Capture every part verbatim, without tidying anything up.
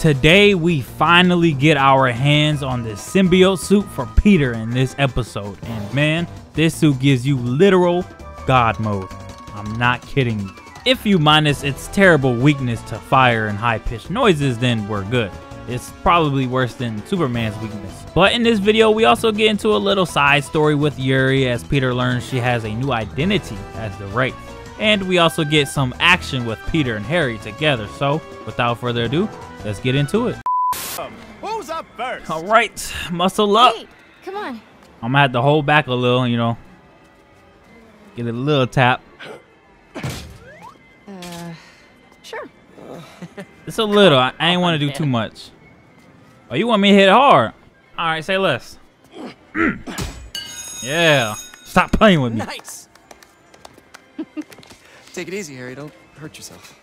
Today, we finally get our hands on this symbiote suit for Peter in this episode. And man, this suit gives you literal God mode. I'm not kidding you. If you minus its terrible weakness to fire and high-pitched noises, then we're good. It's probably worse than Superman's weakness. But in this video, we also get into a little side story with Yuri as Peter learns she has a new identity as the Wraith. And we also get some action with Peter and Harry together. So without further ado, let's get into it. Who's up first? All right, muscle up. Hey, come on. I'm gonna have to hold back a little, you know. Get a little tap. Uh, sure. It's a little. I, I ain't want to do too much. Oh, you want me to hit hard? All right, say less. Yeah. Stop playing with me. Nice. Take it easy, Harry. Don't hurt yourself.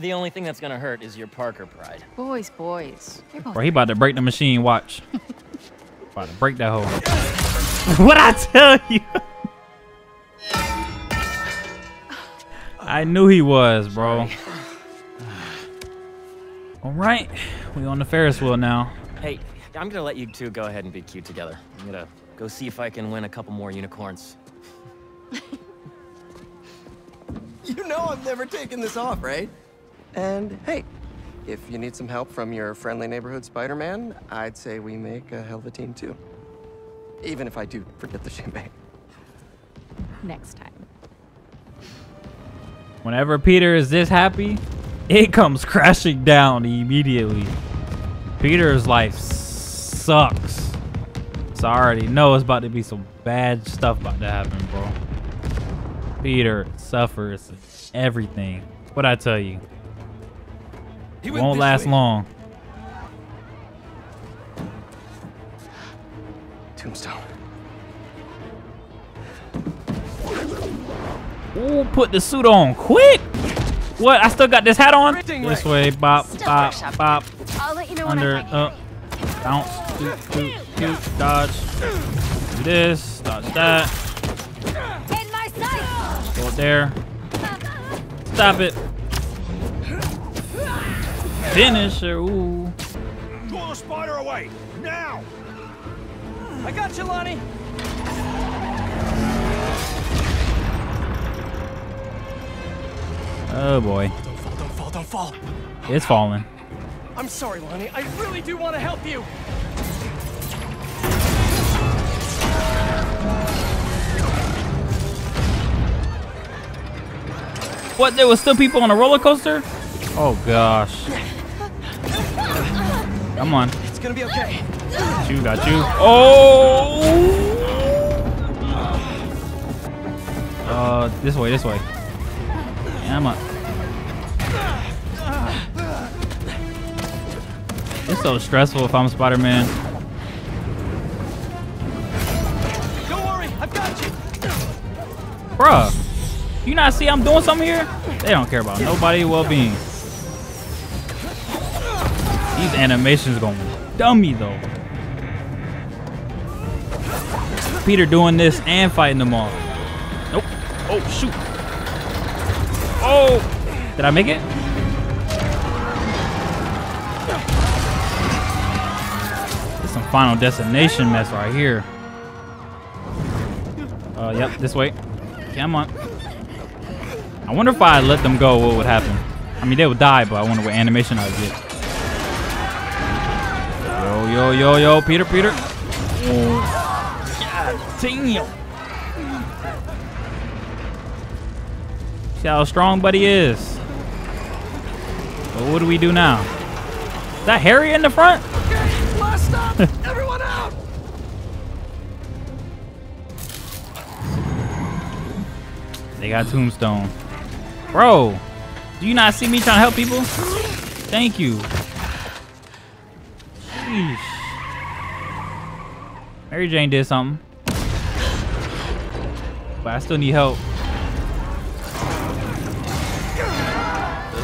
The only thing that's gonna hurt is your Parker pride. Boys, boys. Bro, he about to break the machine. Watch. About to break that hole. What'd I tell you? I knew he was, bro. All right, we on the Ferris wheel now. Hey, I'm gonna let you two go ahead and be cute together. I'm gonna go see if I can win a couple more unicorns. You know I've never taken this off, right? And hey, if you need some help from your friendly neighborhood Spider-Man, I'd say we make a hell of a team too. Even if I do forget the champagne. Next time. Whenever Peter is this happy, it comes crashing down immediately. Peter's life sucks. So I already know it's about to be some bad stuff about to happen, bro. Peter suffers everything. What'd I tell you? It won't last long. Tombstone. Ooh, put the suit on quick. What? I still got this hat on? This way, bop, bop, bop. Under, up, bounce, doot, doot, doot, dodge. Do this, dodge that. Go there. Stop it. Finisher. Ooh. Throw the spider away now. I got you, Lonnie. Oh boy. Don't fall! Don't fall! Don't fall! It's falling. I'm sorry, Lonnie. I really do want to help you. What, there was still people on a roller coaster? Oh gosh. Come on. It's gonna be okay. Got you, got you. Oh! Uh, this way, this way. Yeah, I'm up. It's so stressful if I'm Spider-Man. Don't worry, I've got you. Bruh. You not see I'm doing something here? They don't care about nobody's well-being. These animations gonna dumb me though. Peter doing this and fighting them all. Nope. Oh shoot. Oh, did I make it? This is some Final Destination mess right here. Uh, yep, this way. Come on. I wonder if I let them go, what would happen? I mean, they would die, but I wonder what animation I would get. Yo, yo, yo, yo, Peter, Peter. Oh, God damn. See how strong buddy is. But what do we do now? Is that Harry in the front? Okay, last stop. Everyone out. They got Tombstone. Bro, do you not see me trying to help people? Thank you. Jeez. Mary Jane did something. But I still need help.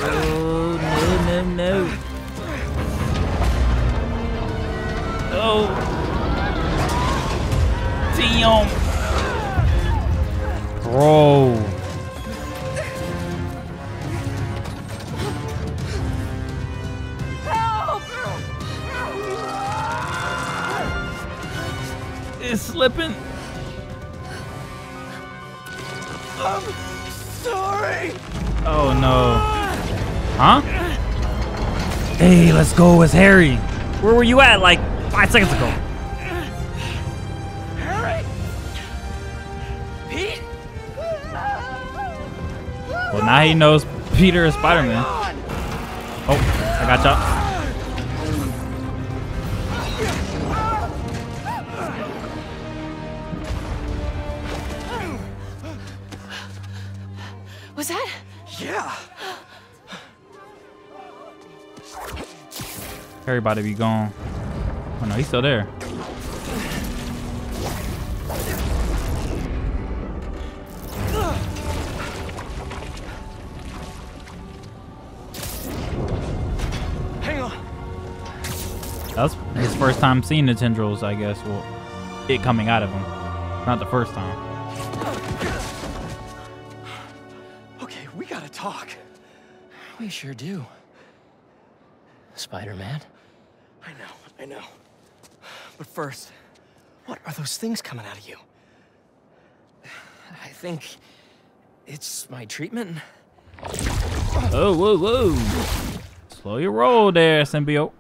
Oh, no, no, no. Oh. Damn. Bro. is slipping. I'm sorry. Oh no. Huh? Hey, let's go. It's Harry. Where were you at like five seconds ago? Harry? Pete? Well, now he knows Peter is Spider-Man. Oh, I got gotcha. you. Was that? Yeah. Everybody be gone. Oh no, he's still there. Hang on. That's his first time seeing the tendrils, I guess. Well, it coming out of him. Not the first time. Talk. We sure do. Spider-Man? I know, I know. But first, what are those things coming out of you? I think it's my treatment. Oh, whoa, whoa. Slow your roll there, symbiote.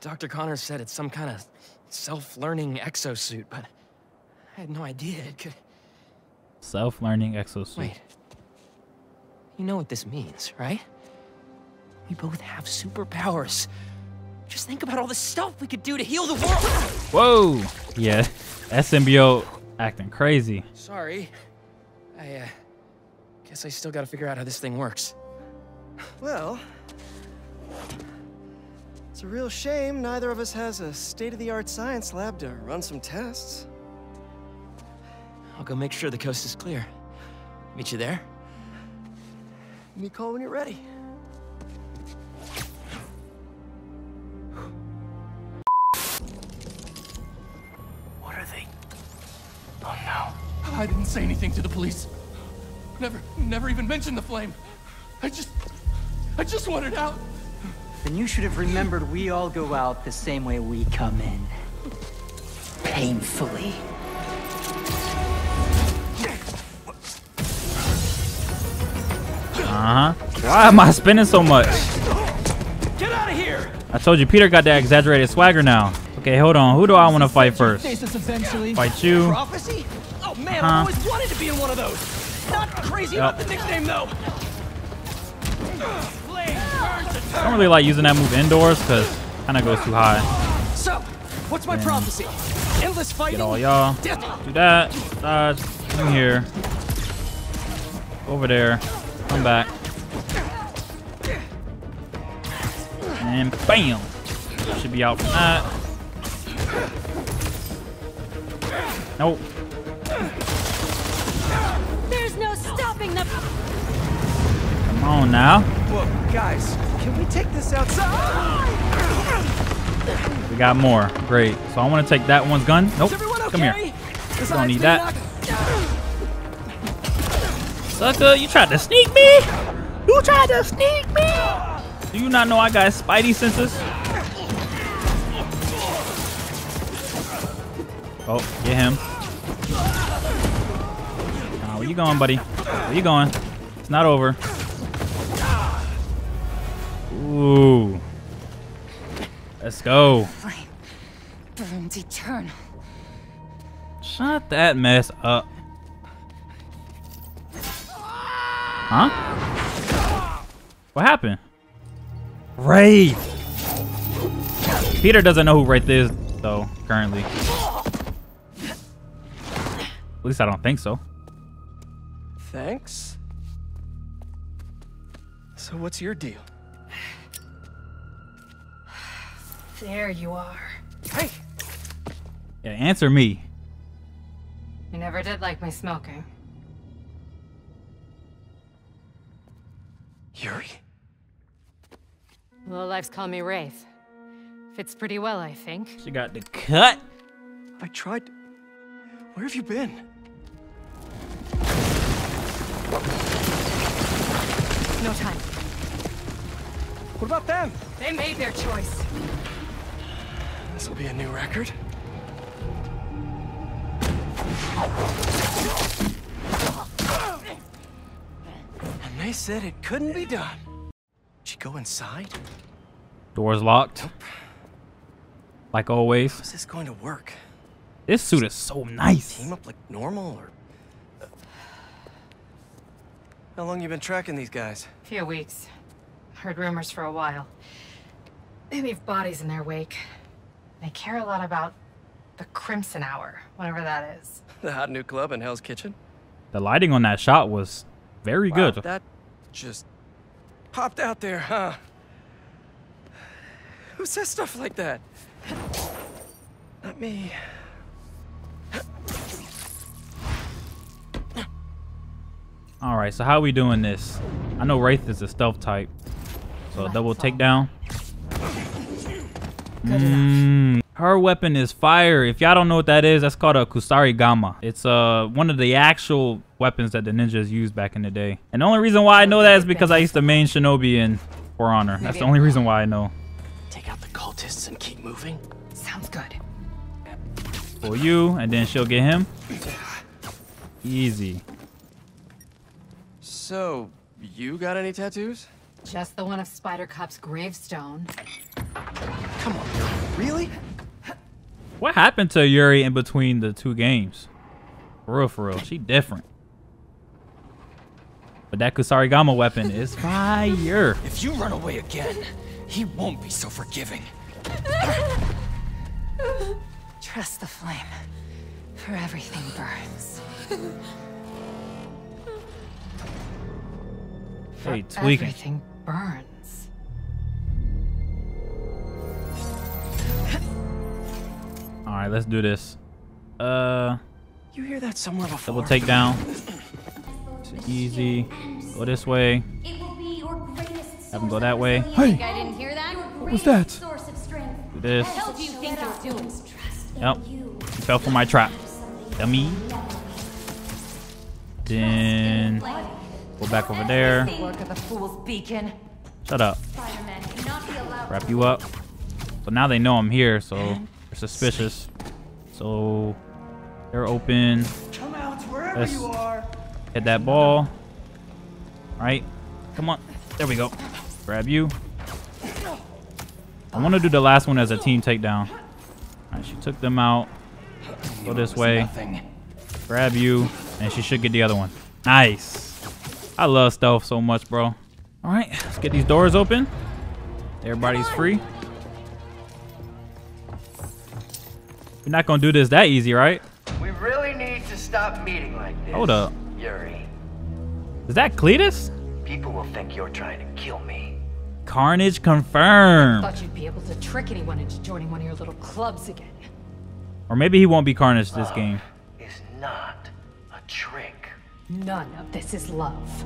Doctor Connor said it's some kind of self-learning exosuit, but I had no idea it could... Self-learning exosuit. Wait. You know what this means, right? We both have superpowers. Just think about all the stuff we could do to heal the world. Whoa. Yeah, that symbiote acting crazy. Sorry. I uh, guess I still got to figure out how this thing works. Well, it's a real shame neither of us has a state-of-the-art science lab to run some tests. I'll go make sure the coast is clear. Meet you there. You call when you're ready. What are they? Oh no. I didn't say anything to the police. Never, never even mentioned the flame. I just, I just wanted out. Then you should have remembered we all go out the same way we come in. Painfully. Uh-huh. Why am I spinning so much? Get out of here! I told you Peter got that exaggerated swagger now. Okay, hold on. Who do I want to fight first? Fight you. Prophecy? Oh man, I always wanted to be in one of those. Not crazy about the nickname though. I don't really like using that move indoors because it kind of goes too high. So, what's my prophecy? Endless fighting. Get all y'all. Do that. Dodge. Come here. Over there. Come back. And bam! Should be out from that. Nope. There's no stopping them. Come on now. Whoa, guys, can we take this outside? We got more. Great. So I want to take that one's gun. Nope. Okay? Come here. Don't need that. Sucker, you tried to sneak me? You tried to sneak me? Do you not know I got Spidey senses? Oh, get him. Nah, where you going, buddy? Where you going? It's not over. Ooh. Let's go. Flame burns eternal. Shut that mess up. Huh? What happened? Wraith! Peter doesn't know who Wraith is, though, currently. At least I don't think so. Thanks. So what's your deal? There you are. Hey! Yeah, answer me. You never did like my smoking. Yuri? Lowlifes call me Wraith. Fits pretty well, I think. She got the cut. I tried. Where have you been? No time. What about them? They made their choice. This will be a new record. And they said it couldn't be done. Did she go inside? Door's locked. Nope. Like always. How's this going to work? This suit is so nice. Team up like normal, or uh, how long you been tracking these guys? A few weeks. Heard rumors for a while. They leave bodies in their wake. They care a lot about the Crimson Hour, whatever that is. The hot new club in Hell's Kitchen. The lighting on that shot was very wow, good. That just popped out there, huh? Who says stuff like that? Not me. All right, so how are we doing this? I know Wraith is a stealth type, so double takedown. Mm, her weapon is fire. If y'all don't know what that is, that's called a Kusarigama. It's uh one of the actual weapons that the ninjas used back in the day. And the only reason why I know that is because I used to main Shinobi in For Honor. That's the only reason why I know. Take out the cultists and keep moving. Sounds good. For you, and then she'll get him. Easy. So, you got any tattoos? Just the one of Spider Cop's gravestone. Come on, really? What happened to Yuri in between the two games? For real, for real, she different. But that Kusarigama weapon is fire. If you run away again, he won't be so forgiving. Trust the flame, for everything burns. Hey, tweaking. Everything burns. All right, let's do this. Uh, you hear that somewhere before? Double takedown. It's easy. Go this way. Have him go that way. Hey, what was that? Do this. Yep, he fell for my trap, dummy. Then. Go back over there. Shut up. Wrap you up. So now they know I'm here, so they're suspicious. So they're open. Let's hit that ball. All right. Come on. There we go. Grab you. I want to do the last one as a team takedown. All right. She took them out. Go this way. Grab you. And she should get the other one. Nice. I love stealth so much, bro. All right, let's get these doors open. Everybody's free. We're not gonna do this that easy, right? We really need to stop meeting like this. Hold up, Yuri. Is that Cletus? People will think you're trying to kill me. Carnage confirmed. I thought you'd be able to trick anyone into joining one of your little clubs again. Or maybe he won't be Carnage this Love game. It's not a trick. None of this is love.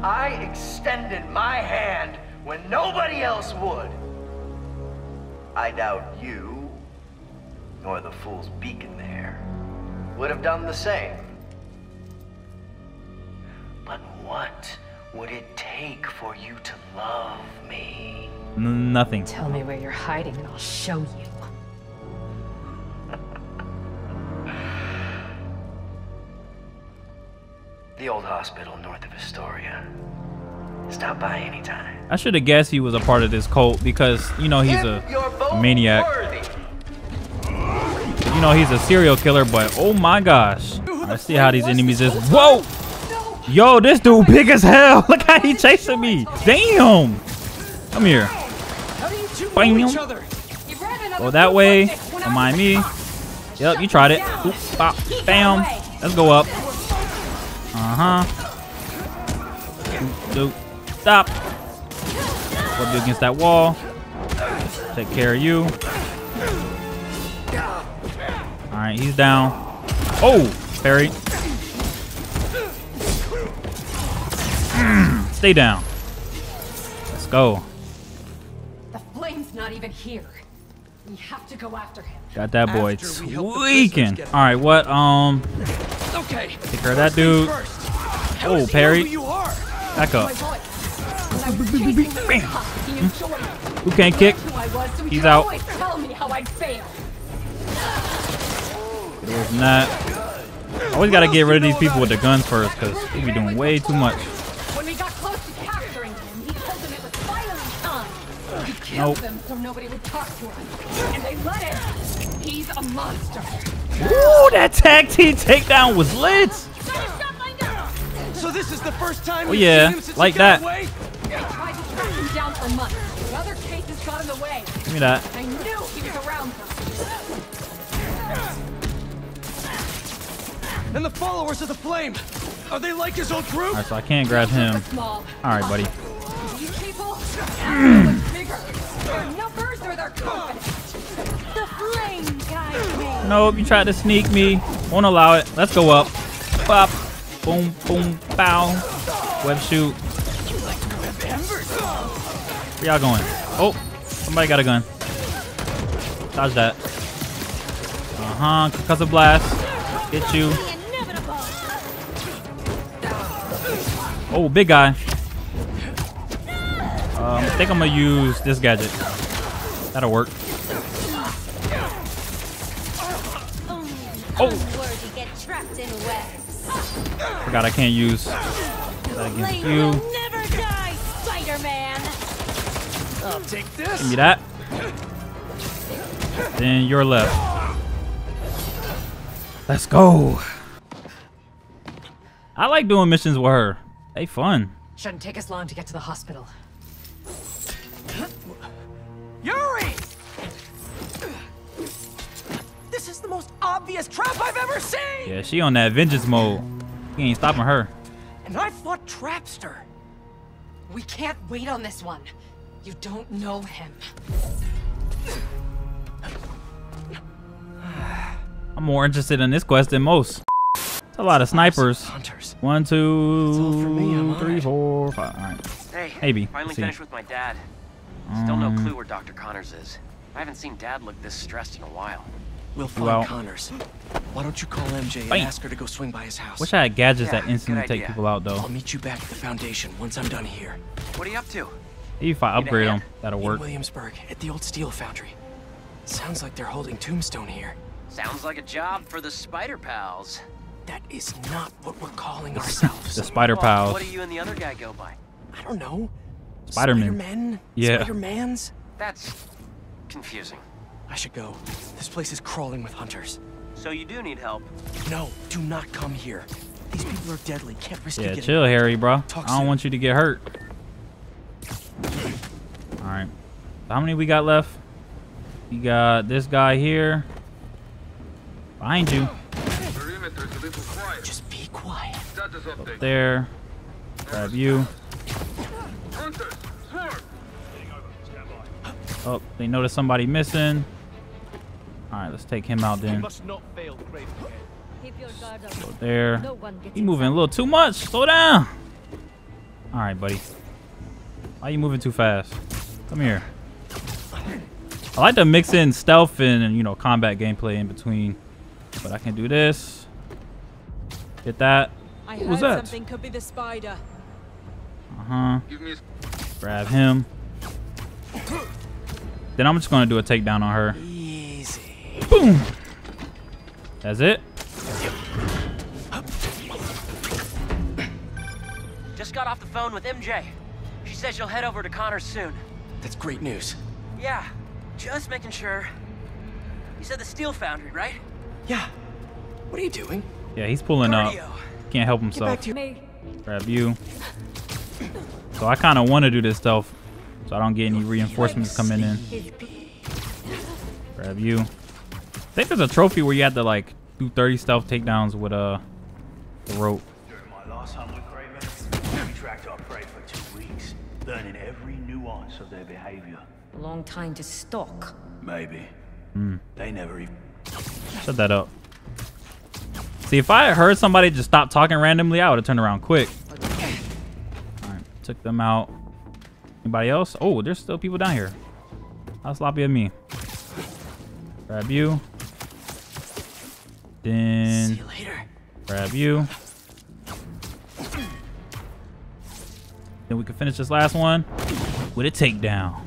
I extended my hand when nobody else would. I doubt you, nor the fool's beacon there, would have done the same. But what would it take for you to love me? Nothing. Tell me where you're hiding and I'll show you. The old hospital north of Astoria. Stop by anytime. I should have guessed he was a part of this cult because, you know, he's a, a maniac. Worthy. You know, he's a serial killer, but oh my gosh. Let's see how these enemies is. Whoa! Yo, this dude big as hell. Look how he chasing me. Damn! Come here. Bam. Go that way. Don't mind me. Yep, you tried it. Oops, bop, bam. Let's go up. Uh-huh. Nope. Stop. Rub you against that wall. Take care of you. Alright, he's down. Oh! Parry. Mm, stay down. Let's go. The flame's not even here. We have to go after him. Got that boy tweaking. Alright, what? Um... Okay. Take care of that dude. Oh, parry. Back up. Bam. Who can't kick? He's out. Get away from that. Always gotta get rid of these people with the guns first, because they be doing way too much. When we got close to capturing him, he told them it was Spider-Man's time. He killed them so nobody would talk to him. And they let him. He's a monster. Ooh, that tag team takedown was lit! So this is the first time we've seen him since he got away? They tried to track him down for months. The other cases got in the way. Give me that. I knew he was around them. And the followers of the flame, are they like his old group? All right, so I can't grab him. All right, buddy. These people, bigger. Their numbers or their confidence. The flame guy. Nope, you tried to sneak me. Won't allow it. Let's go up. Pop. Boom. Boom. Bow. Web shoot. Where y'all going? Oh, somebody got a gun. Dodge that. Uh huh. Concussive blast. Hit you. Oh, big guy. Um, I think I'm going to use this gadget. That'll work. Oh! Forgot I can't use that against you. Give me that. Then you're left. Let's go. I like doing missions with her. Hey, fun. Shouldn't take us long to get to the hospital. Yuri! This is the most obvious trap I've ever seen! Yeah, she on that vengeance mode. You ain't stopping her. And I fought Trapster. We can't wait on this one. You don't know him. I'm more interested in this quest than most. It's a lot of snipers. Hunters. One, two, me, three, four, five. All right. Hey, maybe. Finally finished with my dad. Still um, no clue where Doctor Connors is. I haven't seen Dad look this stressed in a while. We'll find well. Connors. Why don't you call M J and Bang. ask her to go swing by his house? Wish I had gadgets yeah, that instantly take people out, though. I'll meet you back at the foundation once I'm done here. What are you up to? Maybe if I upgrade them, that'll work. In Williamsburg, at the old steel foundry. Sounds like they're holding Tombstone here. Sounds like a job for the Spider Pals. That is not what we're calling ourselves. The Spider Pals. What do you and the other guy go by? I don't know. Spider-Man. Spider-Man? Yeah. Spider-Man's? That's confusing. I should go. This place is crawling with hunters. So you do need help. No, do not come here. These people are deadly. Can't risk it. Yeah, chill, Harry, bro. Talk I don't soon. want you to get hurt. All right. How many we got left? We got this guy here. Behind you. Just be quiet. Up there. Grab you. Oh, they noticed somebody missing. All right, let's take him out then. Go there. He moving a little too much. Slow down. All right, buddy. Why are you moving too fast? Come here. I like to mix in stealth and, you know, combat gameplay in between. But I can do this. Get that. I heard something could be the spider. Uh-huh. Grab him. Then I'm just gonna do a takedown on her. Easy. Boom. That's it. Just got off the phone with M J. She says she'll head over to Connors soon. That's great news. Yeah. Just making sure. You said the steel foundry, right? Yeah. What are you doing? Yeah, he's pulling Cardio. up. Can't help himself. Grab you. So I kind of want to do this stealth, so I don't get any reinforcements coming in. Grab you. I think there's a trophy where you had to like do thirty stealth takedowns with uh the rope. During my last hunt with Kraven, we tracked our prey for two weeks, learning every nuance of their behavior. A long time to stalk. Maybe. Mm. They never even. Shut that up. See, if I had heard somebody just stop talking randomly, I would have turned around quick. All right, took them out. Anybody else? Oh, there's still people down here. How sloppy of me. Grab you. Then. See you later. Grab you. Then we can finish this last one with a takedown.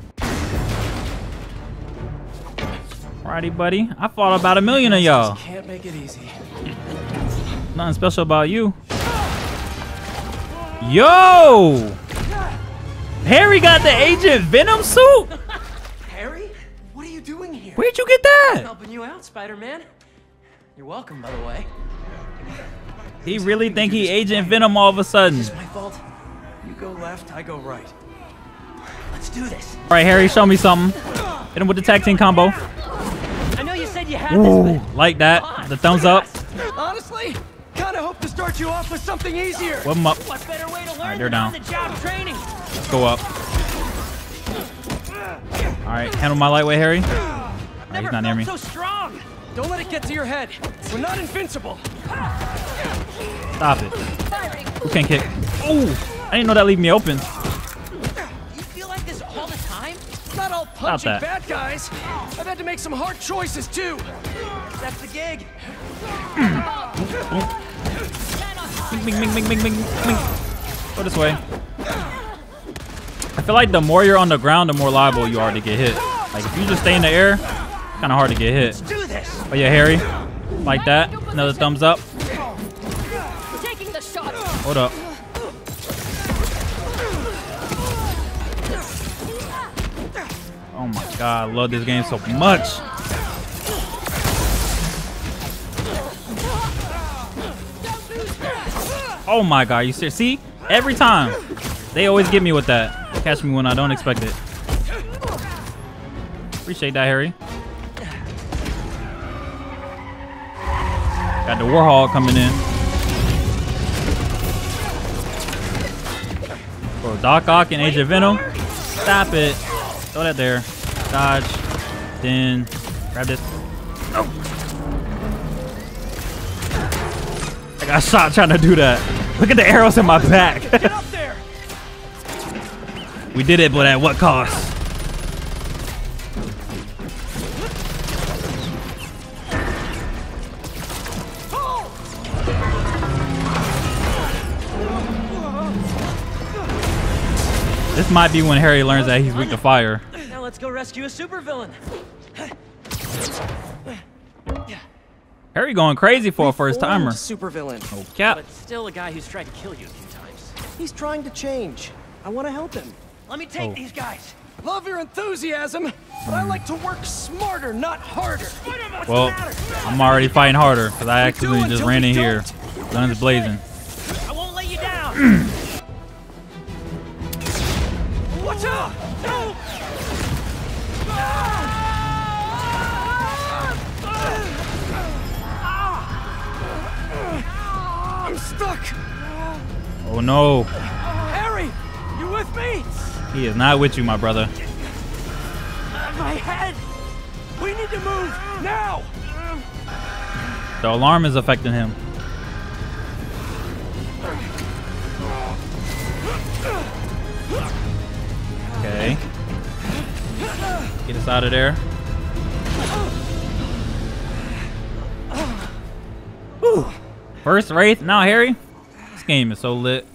Alrighty, buddy. I fought about a million of y'all. Can't make it easy. Nothing special about you. Yo! Harry got the Agent Venom suit? Harry? What are you doing here? Where'd you get that? I'm helping you out, Spider-Man. You're welcome, by the way. He really think he Agent Venom all of a sudden. It's my fault. You go left, I go right. Let's do this. All right, Harry, show me something. Hit him with the tag team combo. I know you said you had this, but like that. The thumbs up. Honestly, kind of hope to start you off with something easier. Whip him up. What better way to learn? All right, they're down. The job training. Let's go up. All right, handle my lightweight, Harry. All right, he's not near me. So strong. Don't let it get to your head. We're not invincible. Stop it. Who can't kick? Oh, I didn't know that leave me open. You feel like this all the time? It's not all punching bad guys. I've had to make some hard choices too. That's the gig. Ming, ming, ming, ming, ming, ming. Go this way. I feel like the more you're on the ground, the more liable you are to get hit. Like if you just stay in the air, it's kind of hard to get hit. Oh yeah, Harry. Like that. Another thumbs up. Hold up. Oh my god, I love this game so much. Oh my god, you serious? See? Every time. They always get me with that. They catch me when I don't expect it. Appreciate that, Harry. Got the Warhol coming in. Doc Ock and Agent Venom. Stop it. Throw that there. Dodge. Then grab this. No. I got shot trying to do that. Look at the arrows in my back. Get up there. We did it, but at what cost? This might be when Harry learns that he's weak to fire. Now let's go rescue a supervillain. Harry going crazy for a first timer. Supervillain. No cap. But still a guy who's tried to kill you a few times. He's trying to change. I want to help him. Let me take oh. these guys. Love your enthusiasm, but I like to work smarter, not harder. What's well, I'm already fighting harder because I actually just ran in here, guns blazing. I won't let you down. I'm stuck. Oh no. Harry, you with me? He is not with you, my brother. My head. We need to move now. The alarm is affecting him. Okay. Get us out of there. Whew. First Wraith, now Harry. This game is so lit.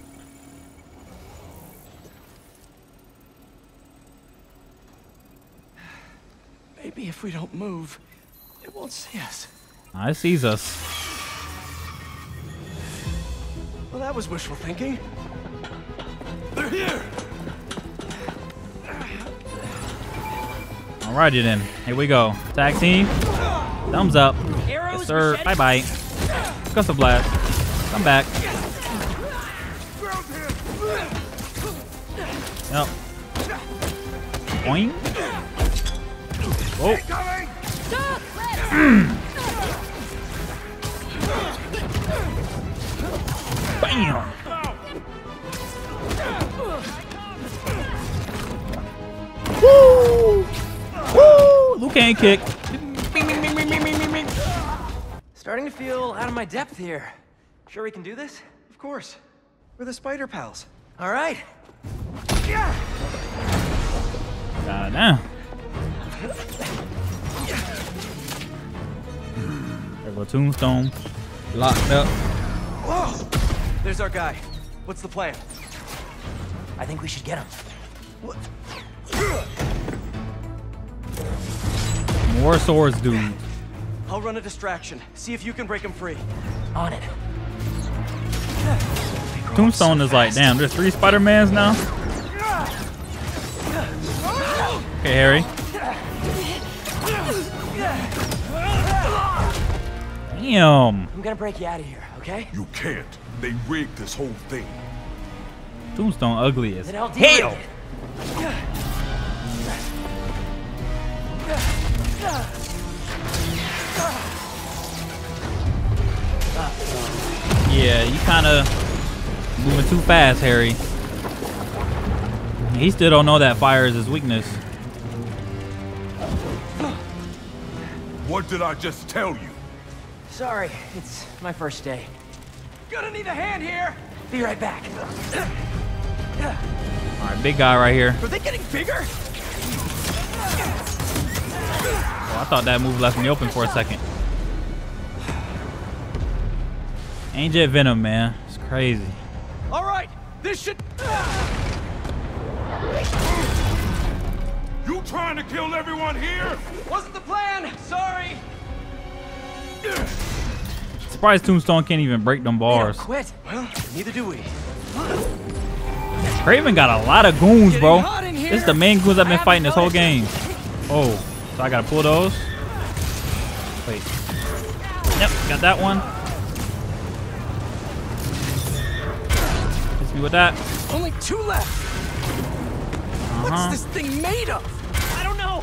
Maybe if we don't move, it won't see us. Ah, it sees us. Well, that was wishful thinking. They're here. Alrighty then, here we go. Tag team, thumbs up. Arrows, yes sir, bye bye. Custom blast, come back. Yep. Boing. Whoa. Mm. Bam. Woo! Woo! Luke can't kick. Starting to feel out of my depth here. Sure we can do this? Of course. We're the Spider Pals. All right. Yeah. Got it now. There's a tombstone. Locked up. Whoa! There's our guy. What's the plan? I think we should get him. What? More swords, dude. I'll run a distraction. See if you can break him free. On it. Tombstone is like, damn, there's three Spider-Mans now? Okay, Harry. Damn. I'm gonna break you out of here, okay? You can't. They rigged this whole thing. Tombstone ugly as hell. hell. Yeah, you kind of moving too fast, Harry. He still don't know that fire is his weakness. What did I just tell you? Sorry, it's my first day. Gonna need a hand here. Be right back. All right, big guy right here. Are they getting bigger? Oh, I thought that move left me open for a second. Agent Venom, man. It's crazy. All right, this should... You trying to kill everyone here? Wasn't the plan. Sorry. Surprised Tombstone can't even break them bars. We quit. Well, neither do we. Kraven got a lot of goons, bro. This is the main goons I've been fighting this whole game. Oh, so I gotta pull those. Wait. Yep, got that one. Hit me with that. Only two left. Uh-huh. What's this thing made of? I don't know.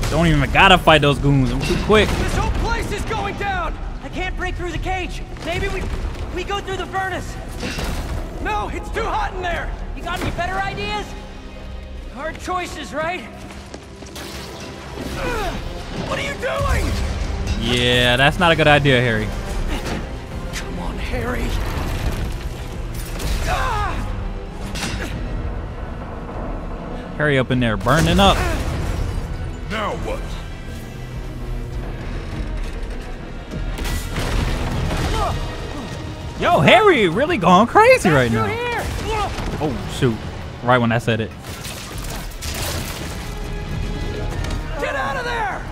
But don't even gotta fight those goons. I'm too quick. This whole place is going down. I can't break through the cage. Maybe we we go through the furnace. No, it's too hot in there. You got any better ideas? Hard choices, right? What are you doing? Yeah, that's not a good idea, Harry. Come on, Harry. Ah! Harry up in there, burning up. Now what? Yo, Harry really going crazy right now. Oh, shoot. Right when I said it. Get out of there!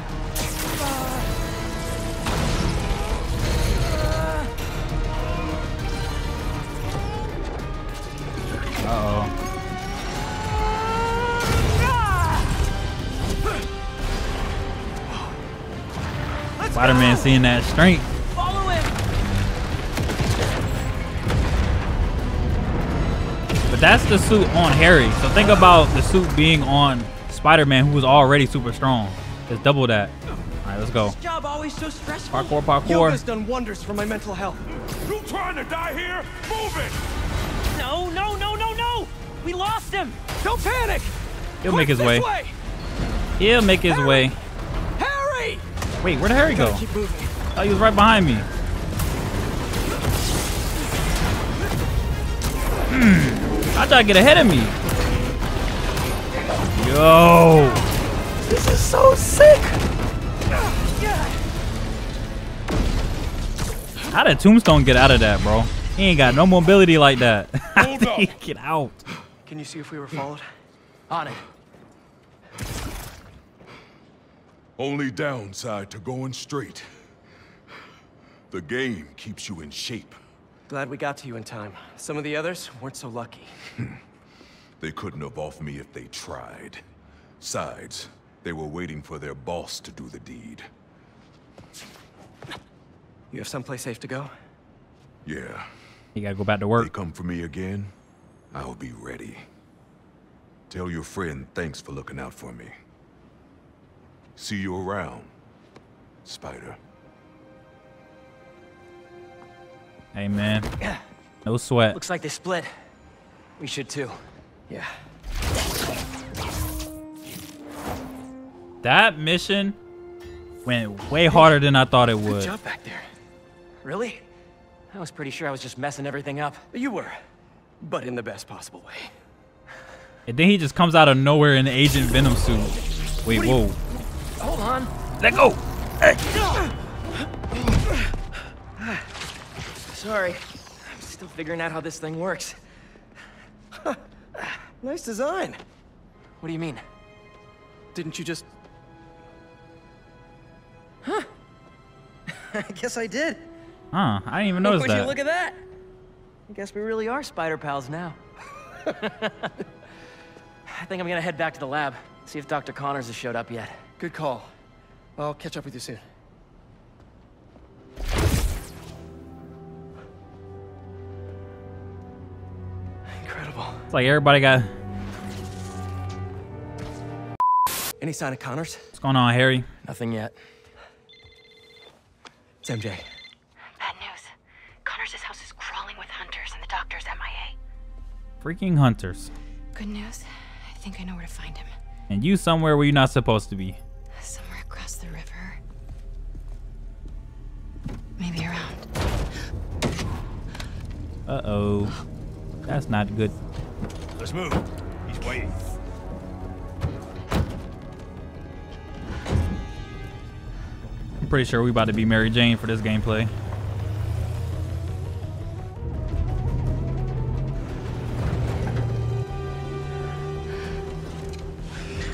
Uh-oh. Spider-Man seeing that strength. That's the suit on Harry. So think about the suit being on Spider-Man, who is already super strong. It's double that. All right, let's go. This job always so stressful. Parkour, parkour. Yoga's done wonders for my mental health. You trying to die here? Move it! No, no, no, no, no! We lost him. Don't panic. He'll Quick, make his way. way. He'll make his Harry. way. Harry! Wait, where did Harry go? Keep moving. Oh, he was right behind me. Mm. I thought I'd get ahead of me. Yo. This is so sick. How did Tombstone get out of that, bro? He ain't got no mobility like that. Hold up. Get out. Can you see if we were followed? On it. Only downside to going straight. The game keeps you in shape. Glad we got to you in time. Some of the others weren't so lucky. They couldn't have offed me if they tried. Besides, they were waiting for their boss to do the deed. You have someplace safe to go? Yeah. You gotta go back to work. They come for me again, I'll be ready. Tell your friend thanks for looking out for me. See you around, Spider. Hey, man. No sweat. Looks like they split. We should, too. Yeah. That mission went way harder than I thought it would. Good job back there. Really? I was pretty sure I was just messing everything up. You were, but in the best possible way. And then he just comes out of nowhere in the Agent Venom suit. Wait, whoa. You... Hold on. Let go. Hey. Sorry, I'm still figuring out how this thing works. Huh. Nice design. What do you mean? Didn't you just... Huh. I guess I did. Huh, I didn't even notice that. Would you look at that? I guess we really are spider pals now. I think I'm gonna head back to the lab, see if Doctor Connors has showed up yet. Good call. I'll catch up with you soon. Incredible. It's like everybody got... Any sign of Connors? What's going on, Harry? Nothing yet. It's M J. Bad news. Connors' house is crawling with hunters and the doctor's M I A. Freaking hunters. Good news. I think I know where to find him. And you somewhere where you're not supposed to be. Somewhere across the river. Maybe around. Uh-oh. That's not good. Let's move. He's waiting. I'm pretty sure we about to be Mary Jane for this gameplay.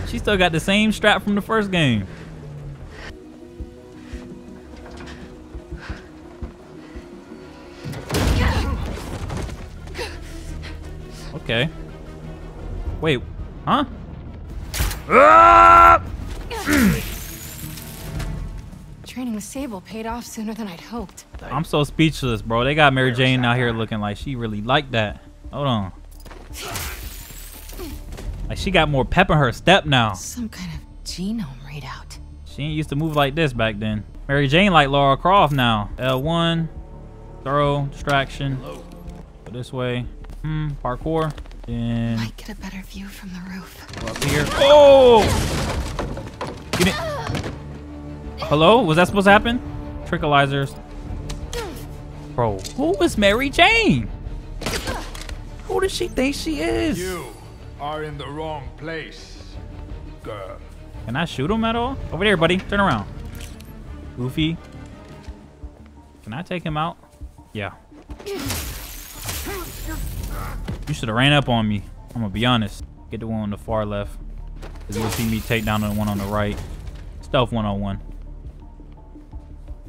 She still got the same strap from the first game. Okay. Wait, huh? Training with Sable paid off sooner than I'd hoped. I'm so speechless, bro. They got Mary Jane out here looking like she really liked that. Hold on. Like she got more pep in her step now. Some kind of genome readout. She ain't used to move like this back then. Mary Jane like Lara Croft now. L one, throw, distraction. Hello. Go this way. Hmm, parkour. And might get a better view from the roof. Go up here. Oh! Get it. Hello? Was that supposed to happen? Tranquilizers. Bro, who is Mary Jane? Who does she think she is? You are in the wrong place, girl. Can I shoot him at all? Over there, buddy. Turn around. Goofy. Can I take him out? Yeah. You should have ran up on me. I'm gonna be honest. Get the one on the far left. Because you'll see me take down the one on the right. Stealth one oh one.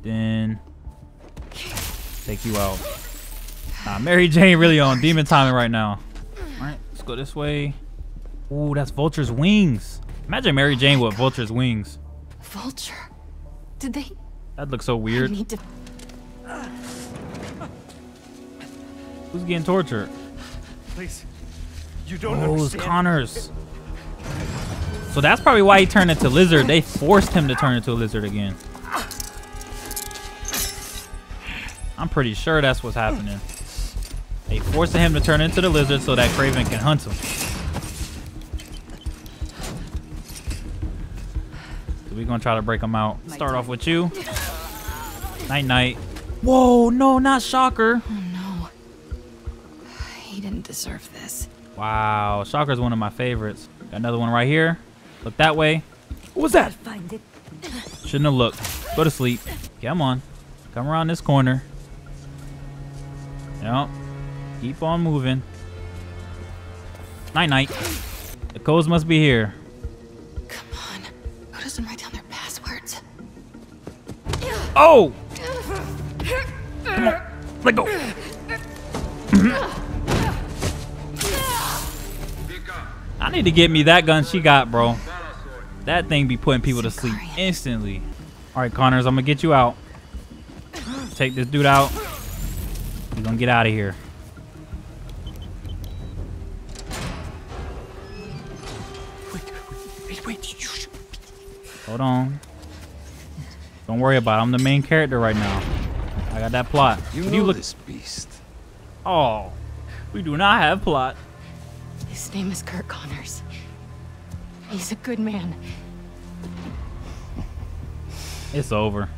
Then take you out. Nah, Mary Jane really on demon timing right now. Alright, let's go this way. Ooh, that's Vulture's wings. Imagine Mary Jane oh with God. Vulture's wings. Vulture? Did they? That looks so weird. I need to... Who's getting tortured? Please. You don't oh, understand. It was Connors. So that's probably why he turned into lizard. They forced him to turn into a lizard again. I'm pretty sure that's what's happening. They forced him to turn into the lizard so that Kraven can hunt him. So we're gonna try to break him out. Start off with you. Night night. Whoa, no, not Shocker. Oh no. He didn't deserve this. Wow, Shocker's one of my favorites. Got another one right here. Look that way. What was that? Find it. Shouldn't have looked. Go to sleep. Come on. Come around this corner. Yep. Keep on moving. Night night. The codes must be here. Come on. Who doesn't write down their passwords? Oh! Come on. Let go. I need to get me that gun she got, bro. That thing be putting people to sleep instantly. All right, Connors, I'm gonna get you out. Take this dude out. We're gonna get out of here. Wait, wait, wait, wait. Hold on. Don't worry about it. I'm the main character right now. I got that plot. You know you look this beast. Oh, we do not have plot. His name is Kurt Connors. He's a good man. It's over.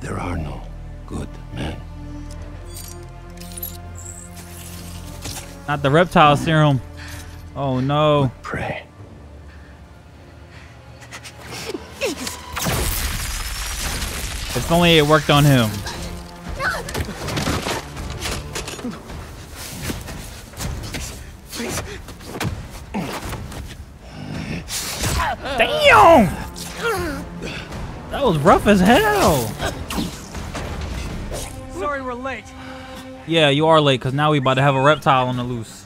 There are no good men. Not the reptile serum. Oh no. Pray. If only it worked on him. Damn! That was rough as hell. we're late. Yeah, you are late, because now we about to have a reptile on the loose.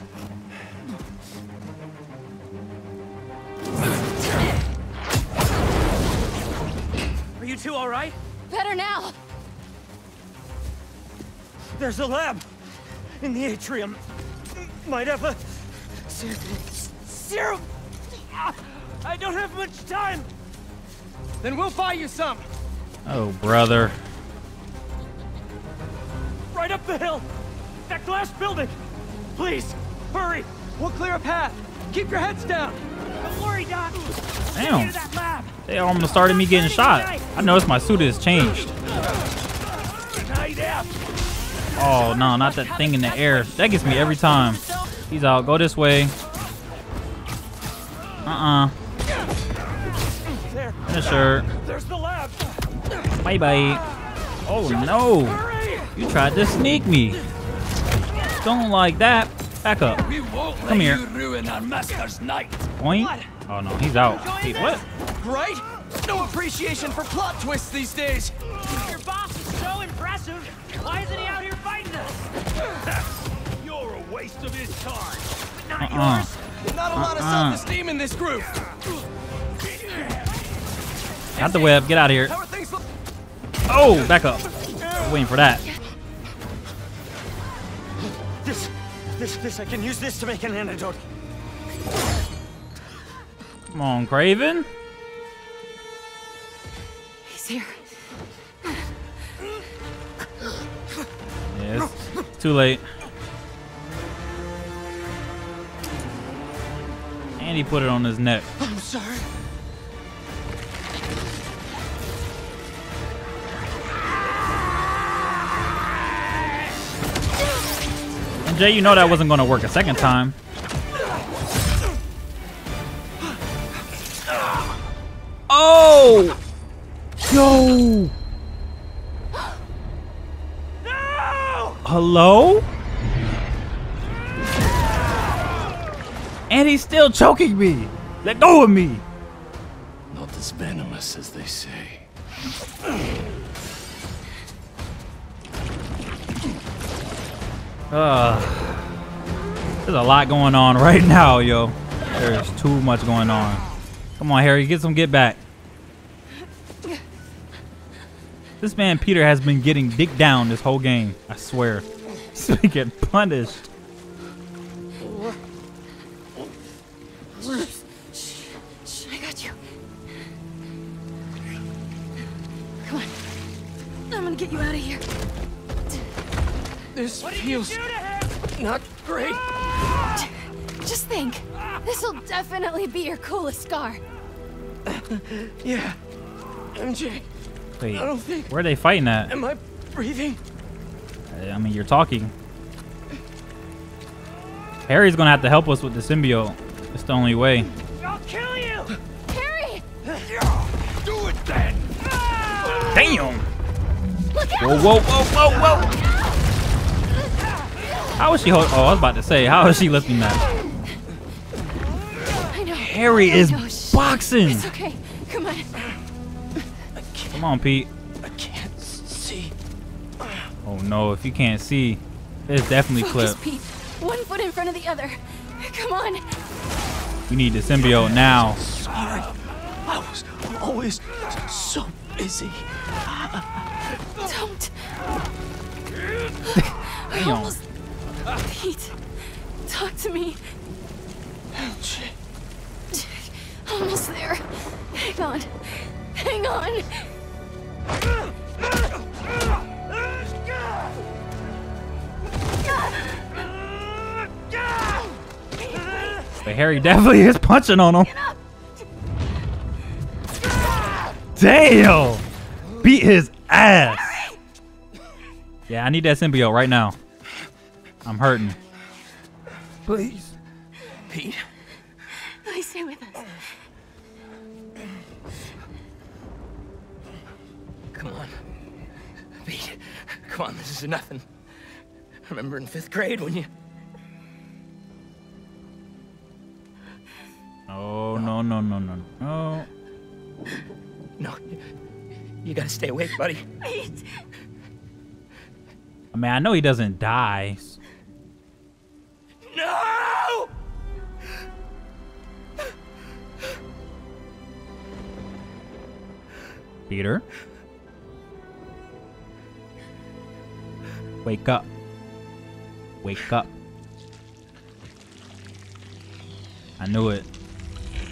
Are you two all right? Better now. There's a lab in the atrium. Might have a serum. Serum. I don't have much time. Then we'll buy you some. Oh, brother. Right up the hill. That glass building. Please, hurry. We'll clear a path. Keep your heads down. Don't worry, Doc. Damn. They almost started me getting shot. I noticed my suit has changed. Oh, no, not that thing in the air. That gets me every time. He's out. Go this way. Uh-uh. Finish her. Bye-bye. Oh, no. You tried to sneak me. Don't like that. Back up. Come here. Point. Oh, no, he's out. Wait, what? Right? No appreciation for plot twists these days. Your boss is so impressive. Why isn't he out here fighting us? You're a waste of his time. But not uh-uh. yours. Not a lot uh-uh. of self-esteem in this group. Not the web. Get out of here. Oh, back up. I'm waiting for that. This, this, this. I can use this to make an antidote. Come on, Kraven. He's here. Yes. It's too late. And he put it on his neck. I'm sorry. And Jay, you know that wasn't going to work a second time. Oh! Yo! No! Hello? No! And he's still choking me! Let go of me! Not as venomous as they say. Uh, there's a lot going on right now, yo. There's too much going on. Come on, Harry, get some get back. This man, Peter, has been getting dicked down this whole game. I swear. He's been getting punished. I got you. Come on. I'm gonna get you out of here. This feels not great. Just think. This'll definitely be your coolest scar. Yeah. M J. Wait, I don't think, where are they fighting at? Am I breathing? I mean, you're talking. Harry's gonna have to help us with the symbiote. It's the only way. I'll kill you! Harry! Do it then! Damn! Look out! Whoa, whoa, whoa, whoa, whoa! How is she holding? Oh, I was about to say, how is she lifting that? I know. Harry I know. is boxing! It's okay. Come on. Come on, Pete. I can't see. Oh no, if you can't see, it's definitely clipped. Focus, Pete. One foot in front of the other. Come on. We need the symbiote now. Sorry. I was always so busy. Don't. I almost... Pete, talk to me. Almost there. Hang on. Hang on. But Harry definitely is punching on him. Damn! Beat his ass. Yeah, I need that symbiote right now. I'm hurting. Please, Pete. Please stay with us. Come on, Pete. Come on, this is nothing. Remember in fifth grade when you... Oh, no, no, no, no, no. No, you gotta stay awake, buddy. Pete. I mean, I know he doesn't die. No! Peter? Wake up. Wake up. I knew it.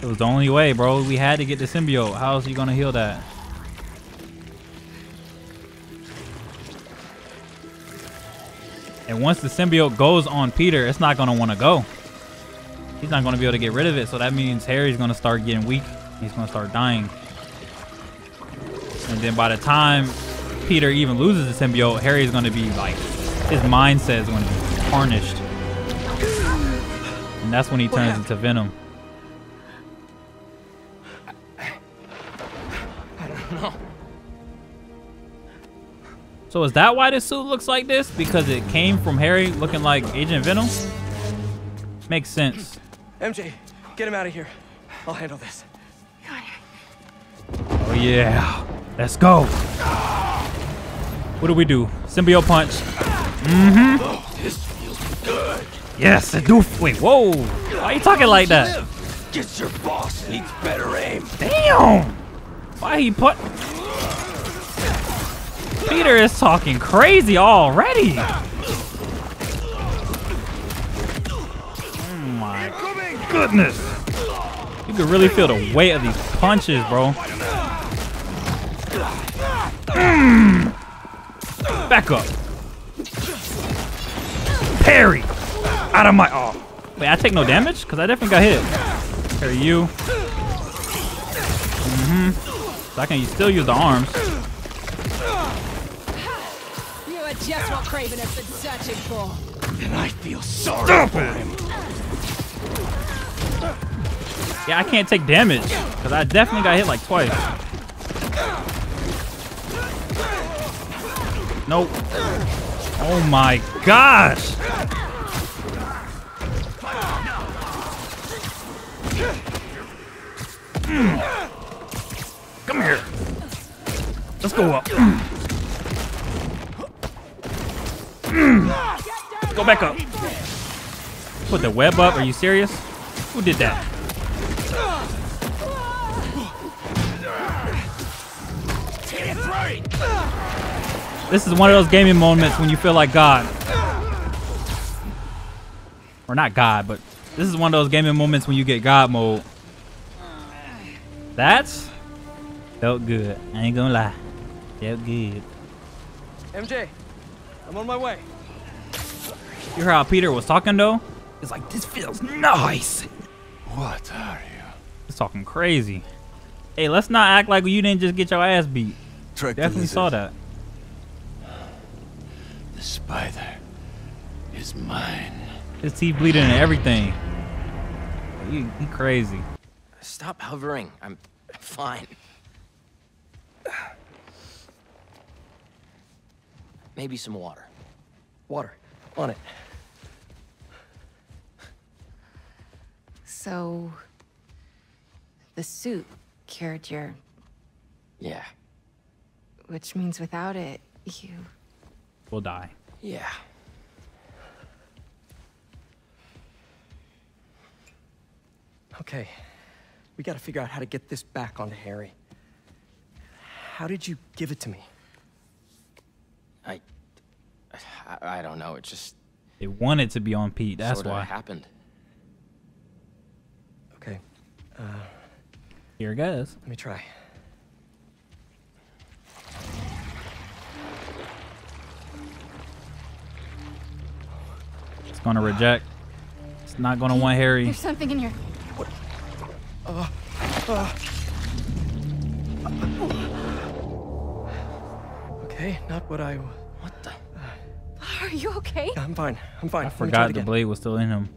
It was the only way, bro. We had to get the symbiote. How else are you gonna heal that? And once the symbiote goes on Peter, it's not gonna wanna go. He's not gonna be able to get rid of it. So that means Harry's gonna start getting weak. He's gonna start dying. And then by the time Peter even loses the symbiote, Harry's gonna be like, his mindset is gonna be tarnished. And that's when he turns into Venom. I, I don't know. So is that why this suit looks like this? Because it came from Harry looking like Agent Venom? Makes sense. M J, get him out of here. I'll handle this. Oh yeah, let's go. What do we do? Symbiote punch. Mm-hmm. Oh, this feels good. Yes, I do. Wait, whoa. Why are you talking like that? Guess your boss needs better aim. Damn. Why he put... Peter is talking crazy already. Oh my goodness. You can really feel the weight of these punches, bro. Mm. Back up. Parry. Out of my... Oh. Wait, I take no damage? Because I definitely got hit. Parry you. Mm-hmm. So I can still use the arms. You are just what Kraven has been searching for. And I feel sorry Stop for him. him. Yeah, I can't take damage. Because I definitely got hit like twice. Nope. Oh my gosh. Mm. Come here. Let's go up. Mm. Mm. Let's go back up. Put the web up. Are you serious? Who did that? This is one of those gaming moments when you feel like God. Or not God, but this is one of those gaming moments when you get God mode. That's felt good. I ain't gonna lie. Felt good. M J, I'm on my way. You heard how Peter was talking though? It's like, this feels nice. What are you? It's talking crazy. Hey, let's not act like you didn't just get your ass beat. Trick Definitely saw that. The spider is mine. His teeth bleeding and everything. You, you crazy. Stop hovering. I'm fine. Maybe some water. Water. On it. So... the suit cured your... Yeah. Which means without it, you... will die. Yeah. Okay. We gotta figure out how to get this back onto Harry. How did you give it to me? I... I, I don't know, it just... It wanted to be on Pete, that's sorta why. It happened. Okay. Uh, Here it goes. Let me try. It's gonna reject. It's not gonna want Harry. There's something in here. What? Uh, uh. Okay, not what I... What the... Uh, Are you okay? I'm fine. I'm fine. I forgot the blade was still in him.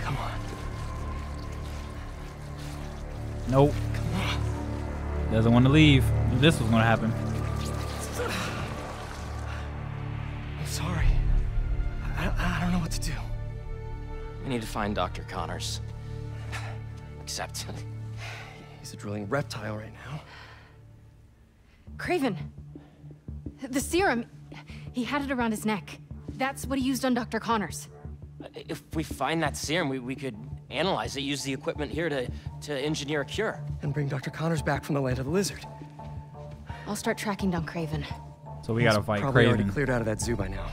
Come on. Nope. Come on. Doesn't want to leave. This was gonna happen. I don't know what to do. We need to find Doctor Connors. Except he's a drooling reptile right now. Kraven! The serum! He had it around his neck. That's what he used on Doctor Connors. If we find that serum, we, we could analyze it, use the equipment here to, to engineer a cure. And bring Doctor Connors back from the land of the lizard. I'll start tracking down Kraven. So we He's gotta fight probably Kraven. Probably already cleared out of that zoo by now.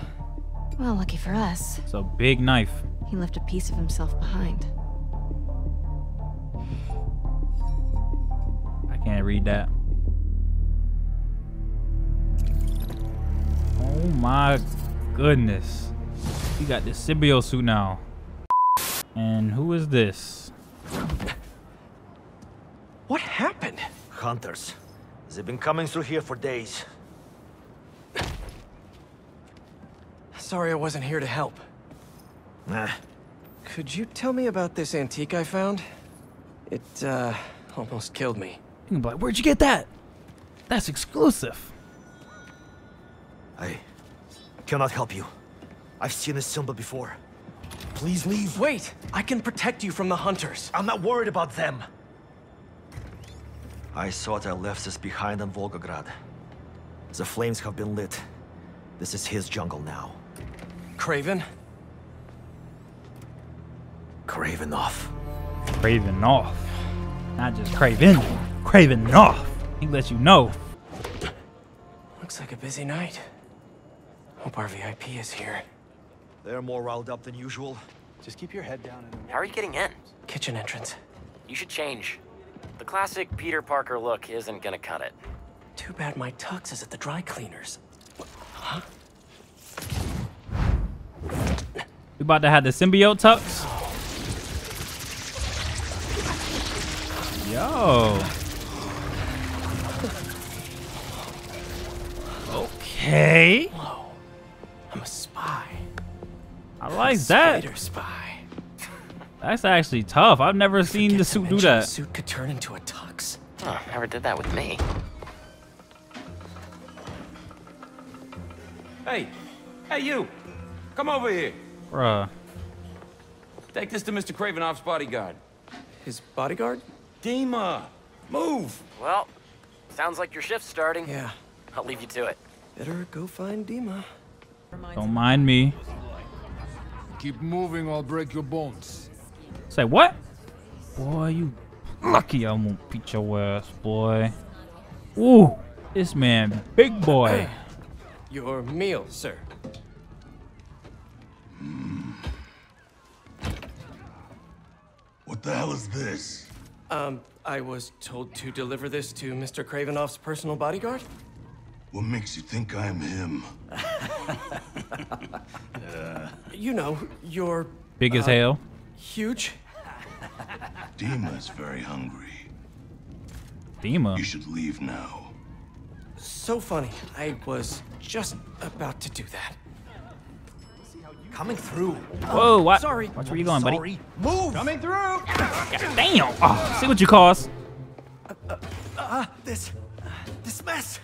Well, lucky for us. So big knife. He left a piece of himself behind. I can't read that. Oh my goodness. You got this symbiote suit now. And who is this? What happened? Hunters. They've been coming through here for days. Sorry I wasn't here to help. Nah. Could you tell me about this antique I found? It, uh, almost killed me. But where'd you get that? That's exclusive. I cannot help you. I've seen this symbol before. Please leave. Wait! I can protect you from the hunters. I'm not worried about them. I thought I left this behind on Volgograd. The flames have been lit. This is his jungle now. Kraven? Kraven off. Kraven off. Not just Kraven. Kraven off. He lets you know. Looks like a busy night. Hope our V I P is here. They're more riled up than usual. Just keep your head down and... How are you getting in? Kitchen entrance. You should change. The classic Peter Parker look isn't gonna cut it. Too bad my tux is at the dry cleaners. Huh? We about to have the symbiote tux? Yo. Okay. Whoa. I'm a spy. I like that. Spider spy. That's actually tough. I've never seen the suit do that. The suit could turn into a tux. Huh, never did that with me. Hey, hey you, come over here. Bruh. Take this to Mister Kravenoff's bodyguard. His bodyguard? Dima, move. Well, sounds like your shift's starting. Yeah. I'll leave you to it. Better go find Dima. Don't mind me. Keep moving or I'll break your bones. Say what? Boy, you lucky I won't beat your ass, boy. Ooh, this man, big boy. Your meal, sir. Mm. What the hell is this? Um, I was told to deliver this to Mister Kravenoff's personal bodyguard. What makes you think I'm him? uh, you know, you're... Big as uh, hell. Huge. Dima's very hungry. Dima? You should leave now. So funny. I was just about to do that. Coming through. Whoa, oh, what? Sorry. Watch where you going, sorry. buddy. Move! Coming through! God damn! Oh, see what you caused. Uh, uh, uh, this... Uh, this mess!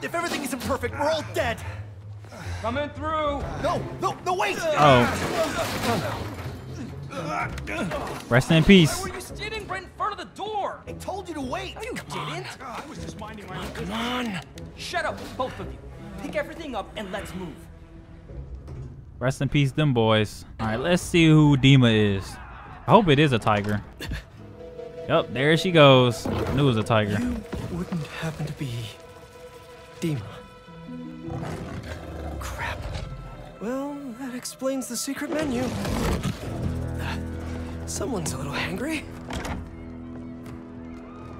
If everything isn't perfect, we're all dead! Coming through! No! No! No, wait! Oh. Rest in peace. Why were you standing right in front of the door? I told you to wait. No, you come didn't. On. I was just minding my own business. Come on. Shut up, both of you. Pick everything up and let's move. Rest in peace, them boys. All right, let's see who Dima is. I hope it is a tiger. Yup, there she goes. I knew it was a tiger. You wouldn't happen to be Dima. Crap. Well, that explains the secret menu. Someone's a little hangry.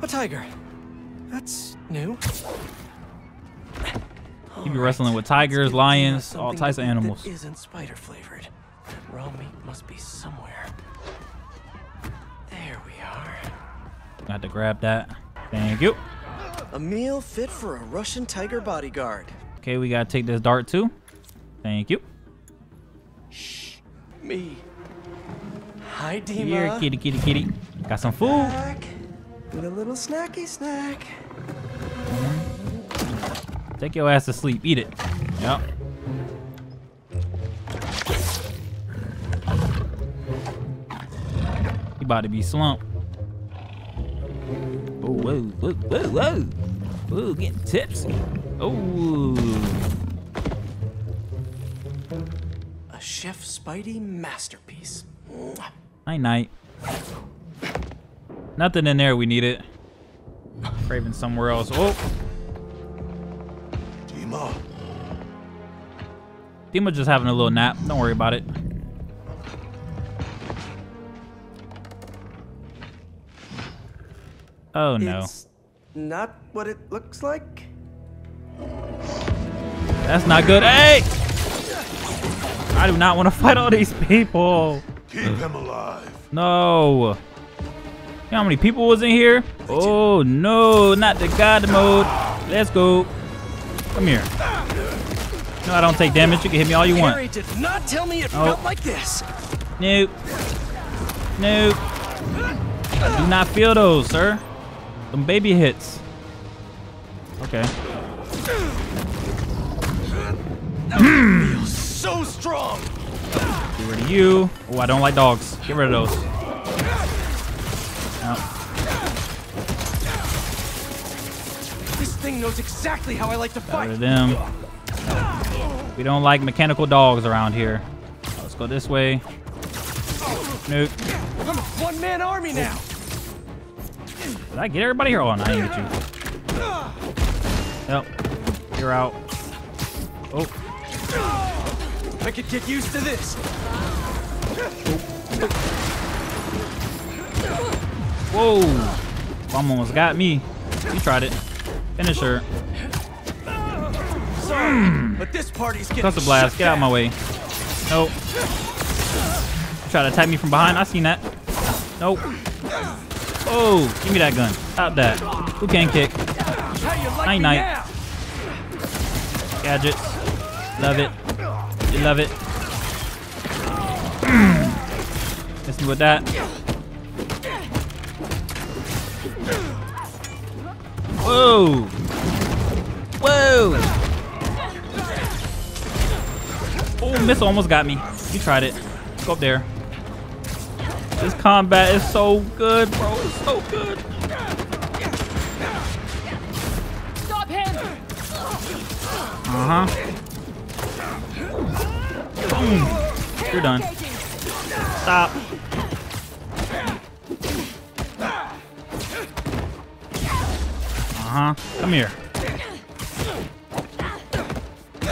A tiger. That's new. You be right. Wrestling with tigers, lions, all types of animals. That isn't spider flavored. That raw meat must be somewhere. There we are. Got to grab that. Thank you. A meal fit for a Russian tiger bodyguard. Okay, we gotta take this dart too. Thank you. Shh. Me. Hi, Dima. Here, kitty, kitty, kitty. Got some food. Snack. With a little snacky snack. Take your ass to sleep. Eat it. Yep. You about to be slumped. Whoa, whoa, whoa, whoa, whoa. Whoa, getting tipsy. Oh. A Chef Spidey masterpiece. Night night. Nothing in there we need it. Kraven somewhere else. Oh. Dima. Dima just having a little nap. Don't worry about it. Oh no. It's not what it looks like. That's not good. Hey! I do not want to fight all these people. Keep him alive. No. You know how many people was in here? Oh no, not the god mode. Let's go. Come here. No, I don't take damage. You can hit me all you want. Harry did not tell me it felt like this. Nope. Nope. I do not feel those, sir. Them baby hits. Okay. Feels so strong. Get rid of you. Oh, I don't like dogs. Get rid of those. Oh. This thing knows exactly how I like to fight. Get rid of them. We don't like mechanical dogs around here. Let's go this way. Nope. I'm a one-man army now. Did I get everybody here? Oh, no, I didn't get you. Nope. You're out. Oh. I could get used to this. Whoa. Bomb almost got me. You tried it. Finish her. Sorry, but this party's getting Custom blast. Get out of my way. Nope. You try to attack me from behind. I seen that. Nope. Oh, give me that gun. Stop that. Who can kick? Night night. Gadgets. Love it. You love it. Let's do with that. Whoa. Whoa. Oh, missile almost got me. You tried it. Let's go up there. This combat is so good, bro. It's so good. Stop him. Uh huh. Boom. You're done. Stop. Uh huh. Come here. Is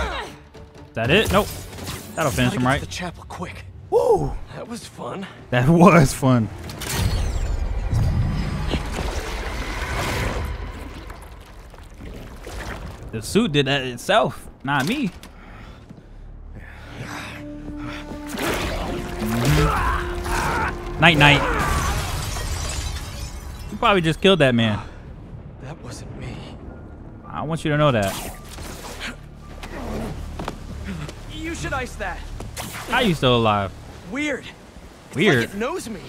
that it? Nope. That'll finish him, right? The chapel, quick. Woo! That was fun. That was fun. The suit did that itself, not me. Night night. You probably just killed that man. That wasn't me. I want you to know that. You should ice that. How are you still alive? Weird. It's Weird. Like it knows me.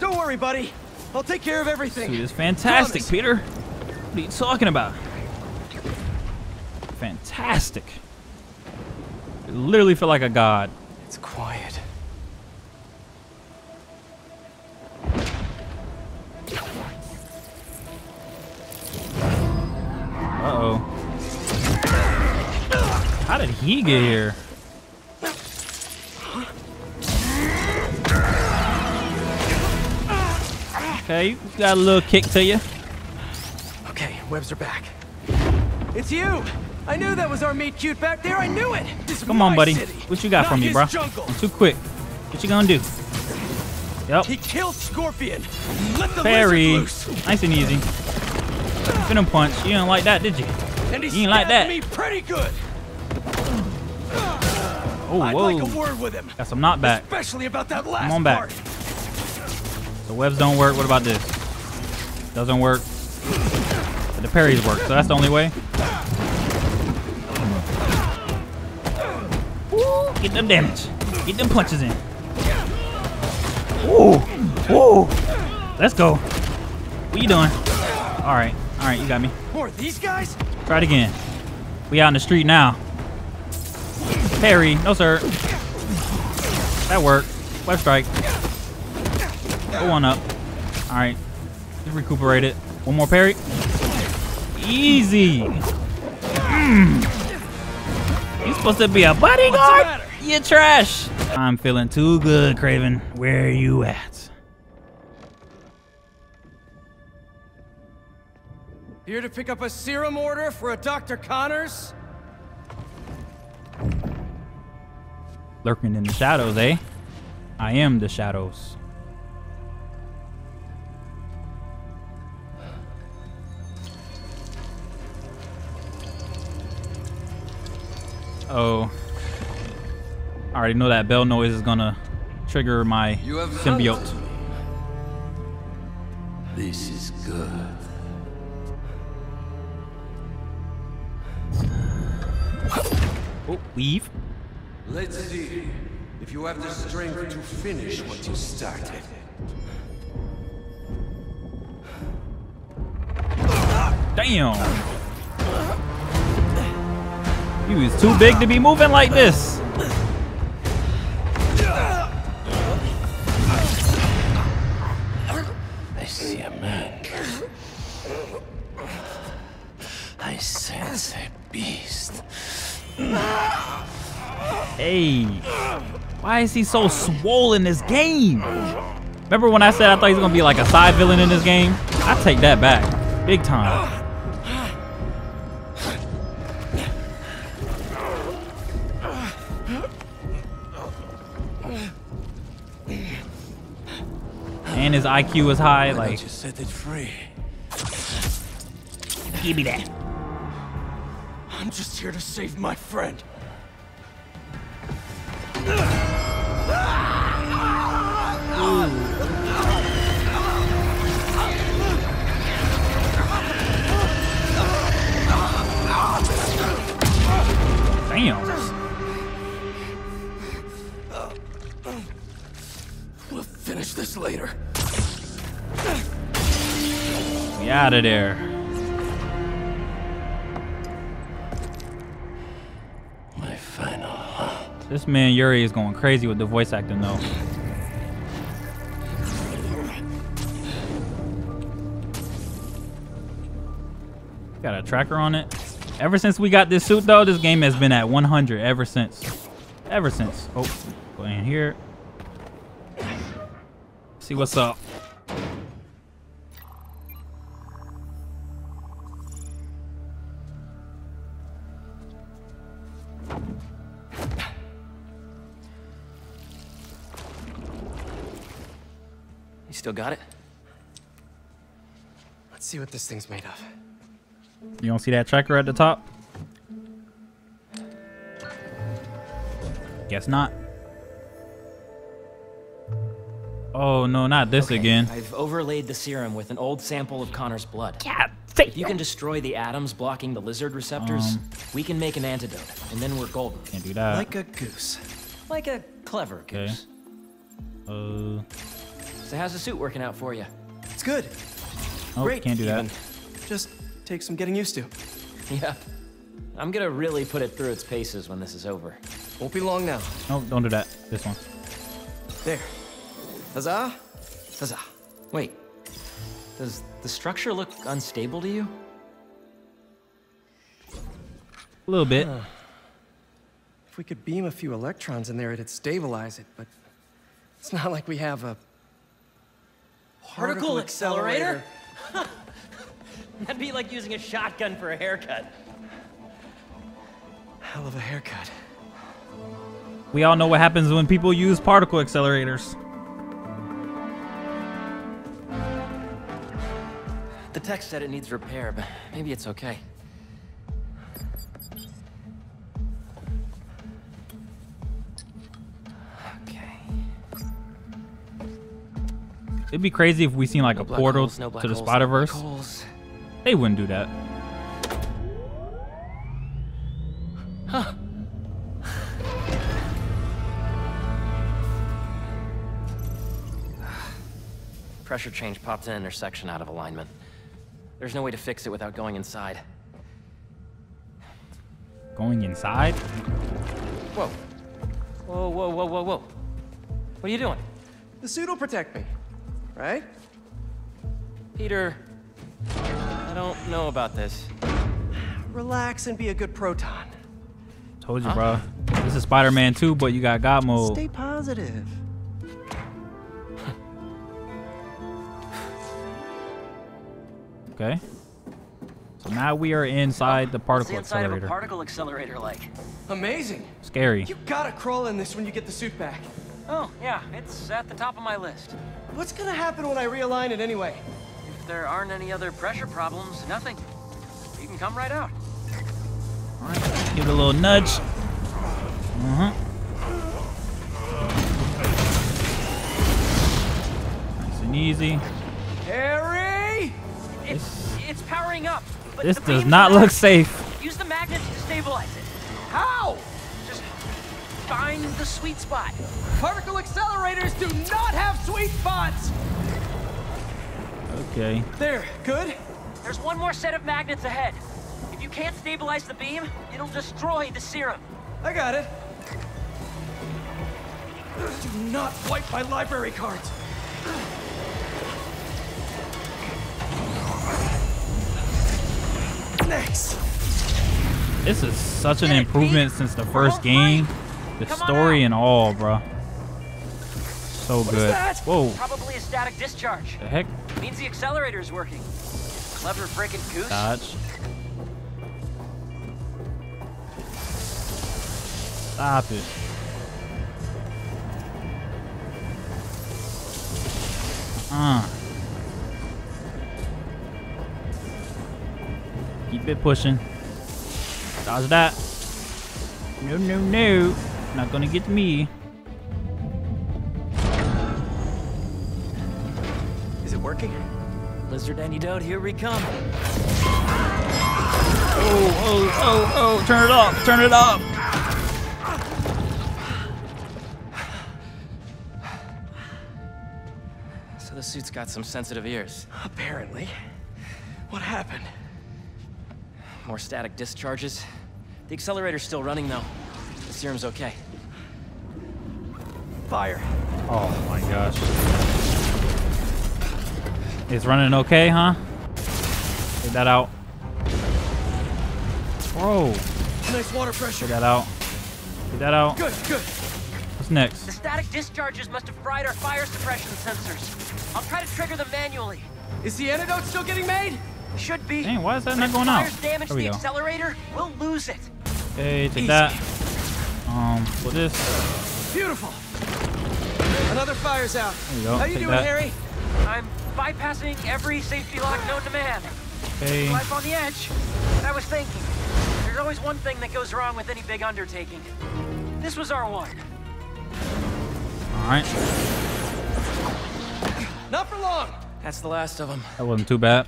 Don't worry, buddy. I'll take care of everything. Dude, it's fantastic, Promise. Peter. What are you talking about? Fantastic. I literally feel like a god. It's quiet. Uh-oh. How did he get here? Okay, you got a little kick to you. Okay, webs are back. It's you! I knew that was our meet cute back there. I knew it! This Come on, buddy. City, what you got from me, bro? I'm too quick. What you gonna do? Yep. He killed Scorpion. Let the Fairy. Loose. Nice and easy. Venom punch. You didn't like that, did you? And he you didn't like that. Me pretty good. Oh, I'd whoa. Like a word with him. Got some knockback. Especially about that last Come on back. Part. The webs don't work. What about this? Doesn't work. But the parries work, so that's the only way. Ooh, get them damage. Get them punches in. Ooh, ooh. Let's go. What you doing? All right, all right, you got me. More these guys? Try it again. We out in the street now. Parry, no sir. That worked. Web strike. Go on up. All right, just recuperate it. One more parry. Easy. Mm. You supposed to be a bodyguard? You trash. I'm feeling too good, Kraven. Where are you at? Here to pick up a serum order for a Doctor Connors? Lurking in the shadows, eh? I am the shadows. Oh. I already know that bell noise is gonna trigger my symbiote. This is good. Oh, leave. Let's see if you have the strength to finish what you started. Damn. You is too big to be moving like this. I see a man. I sense a beast. Hey, why is he so swollen this game? Remember when I said I thought he was gonna be like a side villain in this game? I take that back, big time. And his I Q is high, like. I just set it free. Give me that. I'm just here to save my friend. Damn. We'll finish this later. We out of there. My final hunt. This man Yuri is going crazy with the voice acting though. Got a tracker on it. Ever since we got this suit though, this game has been at one hundred ever since. Ever since. Oh, go in here. See what's up. Still got it? Let's see what this thing's made of. You don't see that tracker at the top? Guess not. Oh no, not this okay, again. I've overlaid the serum with an old sample of Connor's blood. God, if you can destroy the atoms blocking the lizard receptors, um, we can make an antidote, and then we're golden. Can't do that. Like a goose. Like a clever goose. Okay. Uh... So how's the suit working out for you? It's good. Oh, great. Can't do that. Even. Just take some getting used to. Yeah. I'm gonna really put it through its paces when this is over. Won't be long now. No, don't do that. This one. There. Huzzah. Huzzah. Wait. Does the structure look unstable to you? A little bit. Huh. If we could beam a few electrons in there, it'd stabilize it, but it's not like we have a particle accelerator? accelerator. That'd be like using a shotgun for a haircut. Hell of a haircut. We all know what happens when people use particle accelerators. The text said it needs repair, but maybe it's okay. It'd be crazy if we seen like no a portal holes, no to the Spider-Verse. No they wouldn't do that. Huh. Pressure change popped an intersection out of alignment. There's no way to fix it without going inside. Going inside? Whoa. Whoa, whoa, whoa, whoa, whoa. What are you doing? The suit will protect me. Right? Peter, don't know about this. Relax and be a good proton. Told you, huh? Bro. This is Spider-Man two, but you got God mode. Stay positive. Okay. So now we are inside the particle the inside accelerator. Of a particle accelerator, like. Amazing. Scary. You gotta crawl in this when you get the suit back. Oh yeah, it's at the top of my list. What's gonna happen when I realign it anyway? If there aren't any other pressure problems, nothing. You can come right out. All right. Give it a little nudge. Uh huh. Nice and easy. Harry. It's it's powering up. But this does not look safe. Use the magnet to stabilize it. How? Just find the sweet spot. Particle accelerators do not have sweet spots. Okay. There. Good. There's one more set of magnets ahead. If you can't stabilize the beam, it'll destroy the serum. I got it. Do not wipe my library cards. Next. This is such an improvement since the first game. The story and all, bro. So good. Whoa. Probably a static discharge. The heck? Means the accelerator is working. Clever freaking goose. Dodge. Stop it. Uh. Keep it pushing. Dodge that. No, no, no. Not gonna get me. Is it working? Lizard antidote, here we come. Oh, oh, oh, oh. Turn it off. Turn it off. So the suit's got some sensitive ears. Apparently. What happened? More static discharges. The accelerator's still running though. The serum's okay. Fire. Oh my gosh. It's running okay, huh? Get that out. Bro. Nice water pressure. Get that out. Get that out. Good, good. What's next? The static discharges must have fried our fire suppression sensors. I'll try to trigger them manually. Is the antidote still getting made? Should be. Dang, why is that not going out? There we go. Accelerator, we'll lose it. Okay, take that. Um, for this. Beautiful. Another fire's out. There you go. How you doing, Harry? I'm bypassing every safety lock known to man. Okay. Life on the edge. But I was thinking, there's always one thing that goes wrong with any big undertaking. This was our one. All right. Not for long. That's the last of them. That wasn't too bad.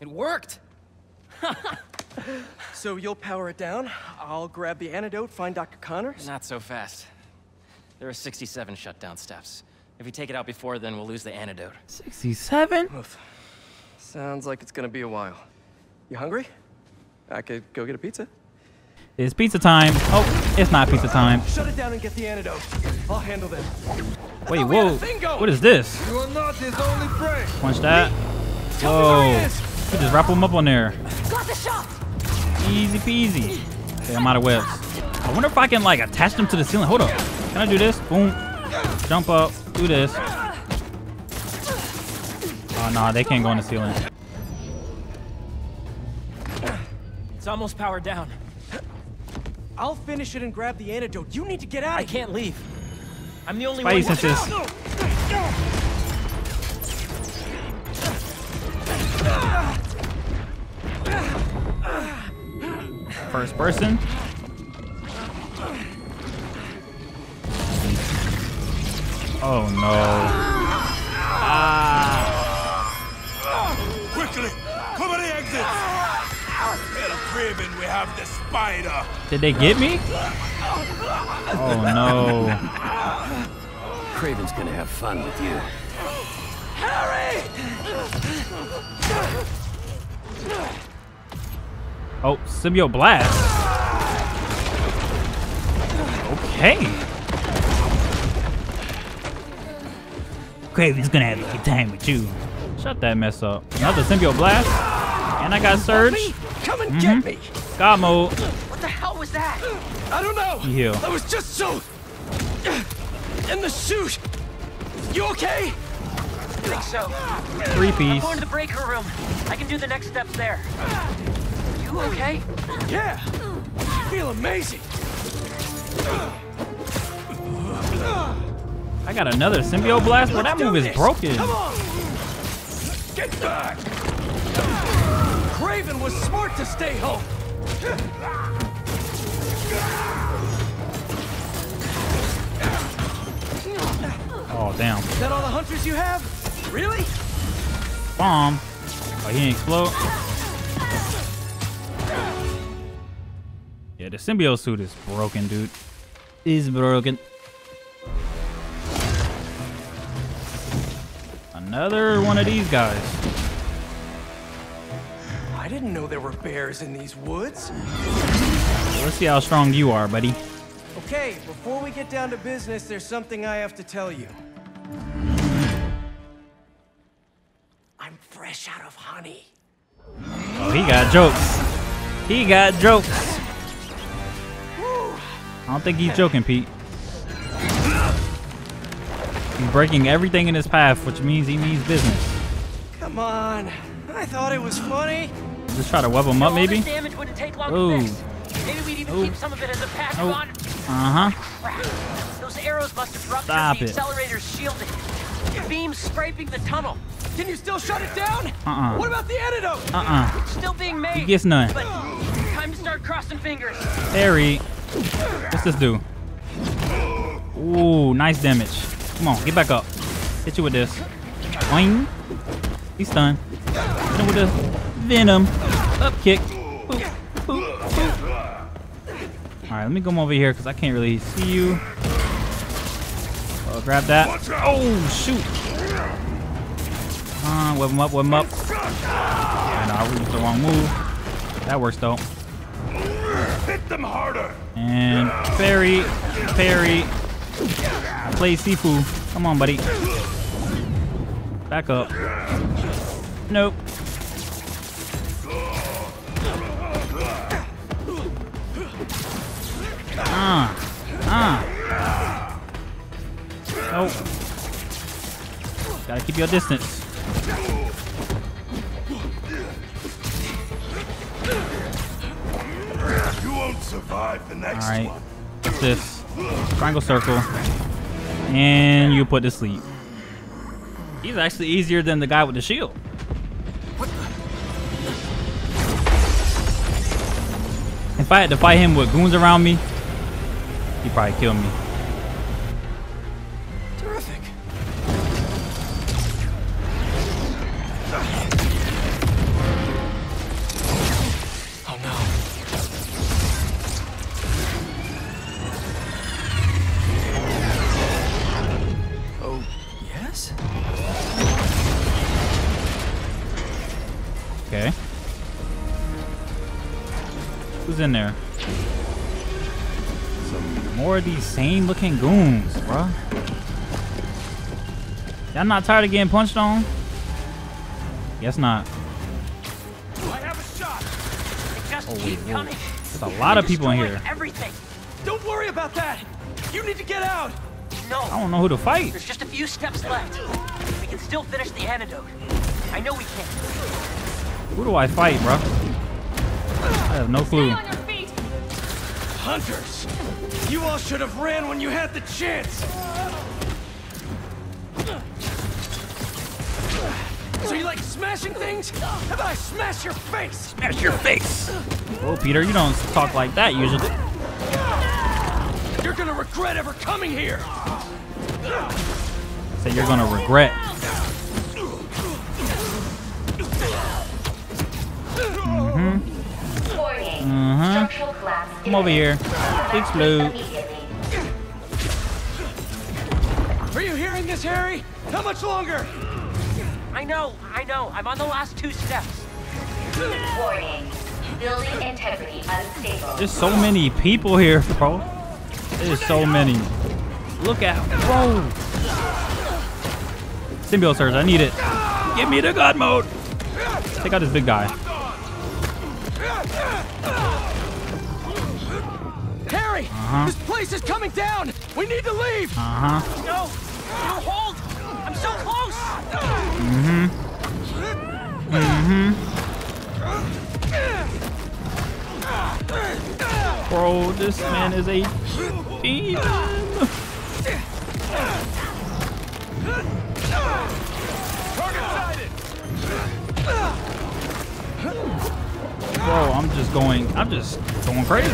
It worked! So you'll power it down, I'll grab the antidote, find Doctor Connors? Not so fast. There are sixty-seven shutdown steps. If we take it out before then, we'll lose the antidote. sixty-seven? Oof. Sounds like it's gonna be a while. You hungry? I could go get a pizza. It's pizza time. Oh, it's not pizza time. Shut it down and get the antidote. I'll handle them. Wait, whoa. What is this? You are not his only prey. Punch that. Whoa. You just wrap them up on there. Got the shot. Easy peasy. Okay, I'm out of webs. I wonder if I can like attach them to the ceiling. Hold up. Can I do this? Boom. Jump up. Do this. Oh no, they can't go on the ceiling. It's almost powered down. I'll finish it and grab the antidote. You need to get out. I can't leave. I'm the only Spidey one. Senses. First person. Oh no. Ah. Quickly, cover the exit. At Kraven, we have the spider. Did they get me? Oh no. Kraven's gonna have fun with you. Harry! Oh, symbiote blast. Okay. Kraven's gonna have a good time with you. Shut that mess up. Another symbiote blast. And I got surge. Come and mm-hmm. get me. God mode. What the hell was that? I don't know. He healed. I was just so in the chute. You okay? I think so. Three piece. I'm going to the breaker room. I can do the next steps there. You okay? Yeah. You feel amazing. I got another symbiote blast, but that move is broken. Come on. Get back. Kraven was smart to stay home. Oh damn. Is that all the hunters you have? Really? Bomb. Oh, he didn't explode. Yeah, the symbiote suit is broken, dude. Is broken. Another one of these guys. I didn't know there were bears in these woods. Let's see how strong you are, buddy. Okay, before we get down to business, there's something I have to tell you. I'm fresh out of honey. Oh, he got jokes. He got jokes. I don't think he's joking, Pete. He's breaking everything in his path, which means he means business. Come on. I thought it was funny. Just try to web him up, maybe? Ooh. Maybe we'd even Ooh. keep some of it as a pack oh. on. Uh-huh. Those arrows must have ruptured Stop the it. accelerator's shielding. The beam's scraping the tunnel. Can you still shut it down? Uh-uh. What about the antidote? Uh-uh. It's still being made. He gets none. But time to start crossing fingers. Harry. What's this do? Ooh, nice damage. Come on, get back up. Hit you with this. Boing. He's stunned. Hit him with this. Venom. Up kick. Boop, boop, boop. Alright, let me come over here because I can't really see you. Oh, grab that. Oh, shoot. Uh, whip him up, whip him up. I know, I used the wrong move. That works though. Hit them harder. And parry, parry. Play Sifu. Come on, buddy. Back up. Nope. Ah, ah. Nope. Gotta keep your distance. Survive the next All right. one. What's this? Triangle circle. And you put to sleep. He's actually easier than the guy with the shield. If I had to fight him with goons around me, he'd probably kill me. Terrific. In there. Some more of these same looking goons, bro. Y'all not tired of getting punched on? Guess not. I have a shot. Just oh, keep coming. There's a lot of people in here. Everything. Don't worry about that. You need to get out. No. I don't know who to fight. There's just a few steps left. We can still finish the antidote. I know we can. Who do I fight, bro? I have no clue. Hunters, you all should have ran when you had the chance. So you like smashing things? How about I smash your face? Smash your face. Oh, Peter, you don't talk like that usually. You're gonna regret ever coming here. Say so you're gonna regret. Mm-hmm. Uh huh. Come over here. Explode. Are you hearing this, Harry? How much longer? I know. I know. I'm on the last two steps. Warning. Building integrity unstable. There's so many people here, bro. There's so many. Look out! Whoa! Symbiote Surge, I need it. Get me to God mode. Take out this big guy. Harry, uh-huh. This place is coming down. We need to leave. Uh huh. No, no, hold. I'm so close. Mm hmm. Mm hmm. Bro, this man is a demon. Bro, I'm just going, I'm just going crazy.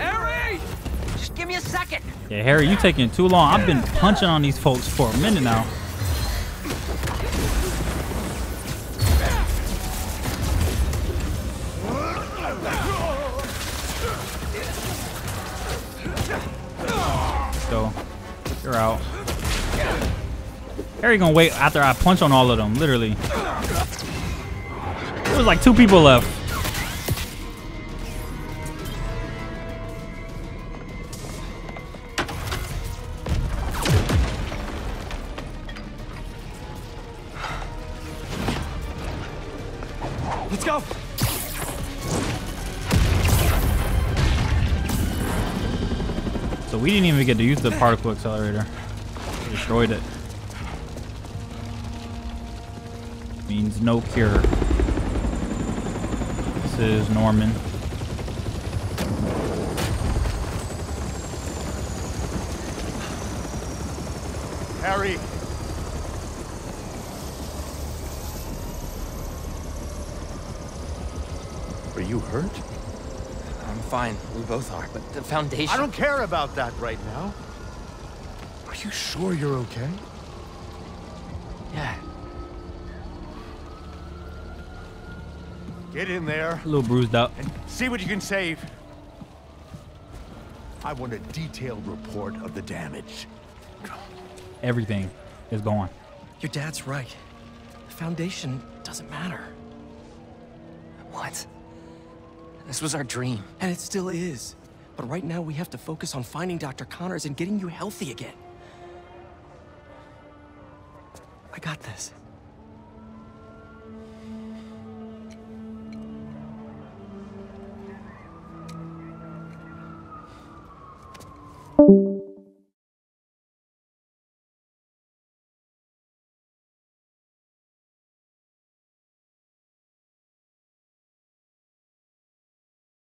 Harry! Just give me a second. Yeah, Harry, you taking too long. I've been punching on these folks for a minute now. Harry gonna wait after I punch on all of them, literally. There was like two people left. Let's go. So we didn't even get to use the particle accelerator. We destroyed it. Means no cure. This is Norman. Harry. Were you hurt? I'm fine. We both are. But the foundation... I don't care about that right now. Are you sure you're okay? Yeah. Get in there. A little bruised up. And see what you can save. I want a detailed report of the damage. Everything is gone. Your dad's right. The foundation doesn't matter. What? This was our dream. And it still is. But right now we have to focus on finding Doctor Connors and getting you healthy again. I got this.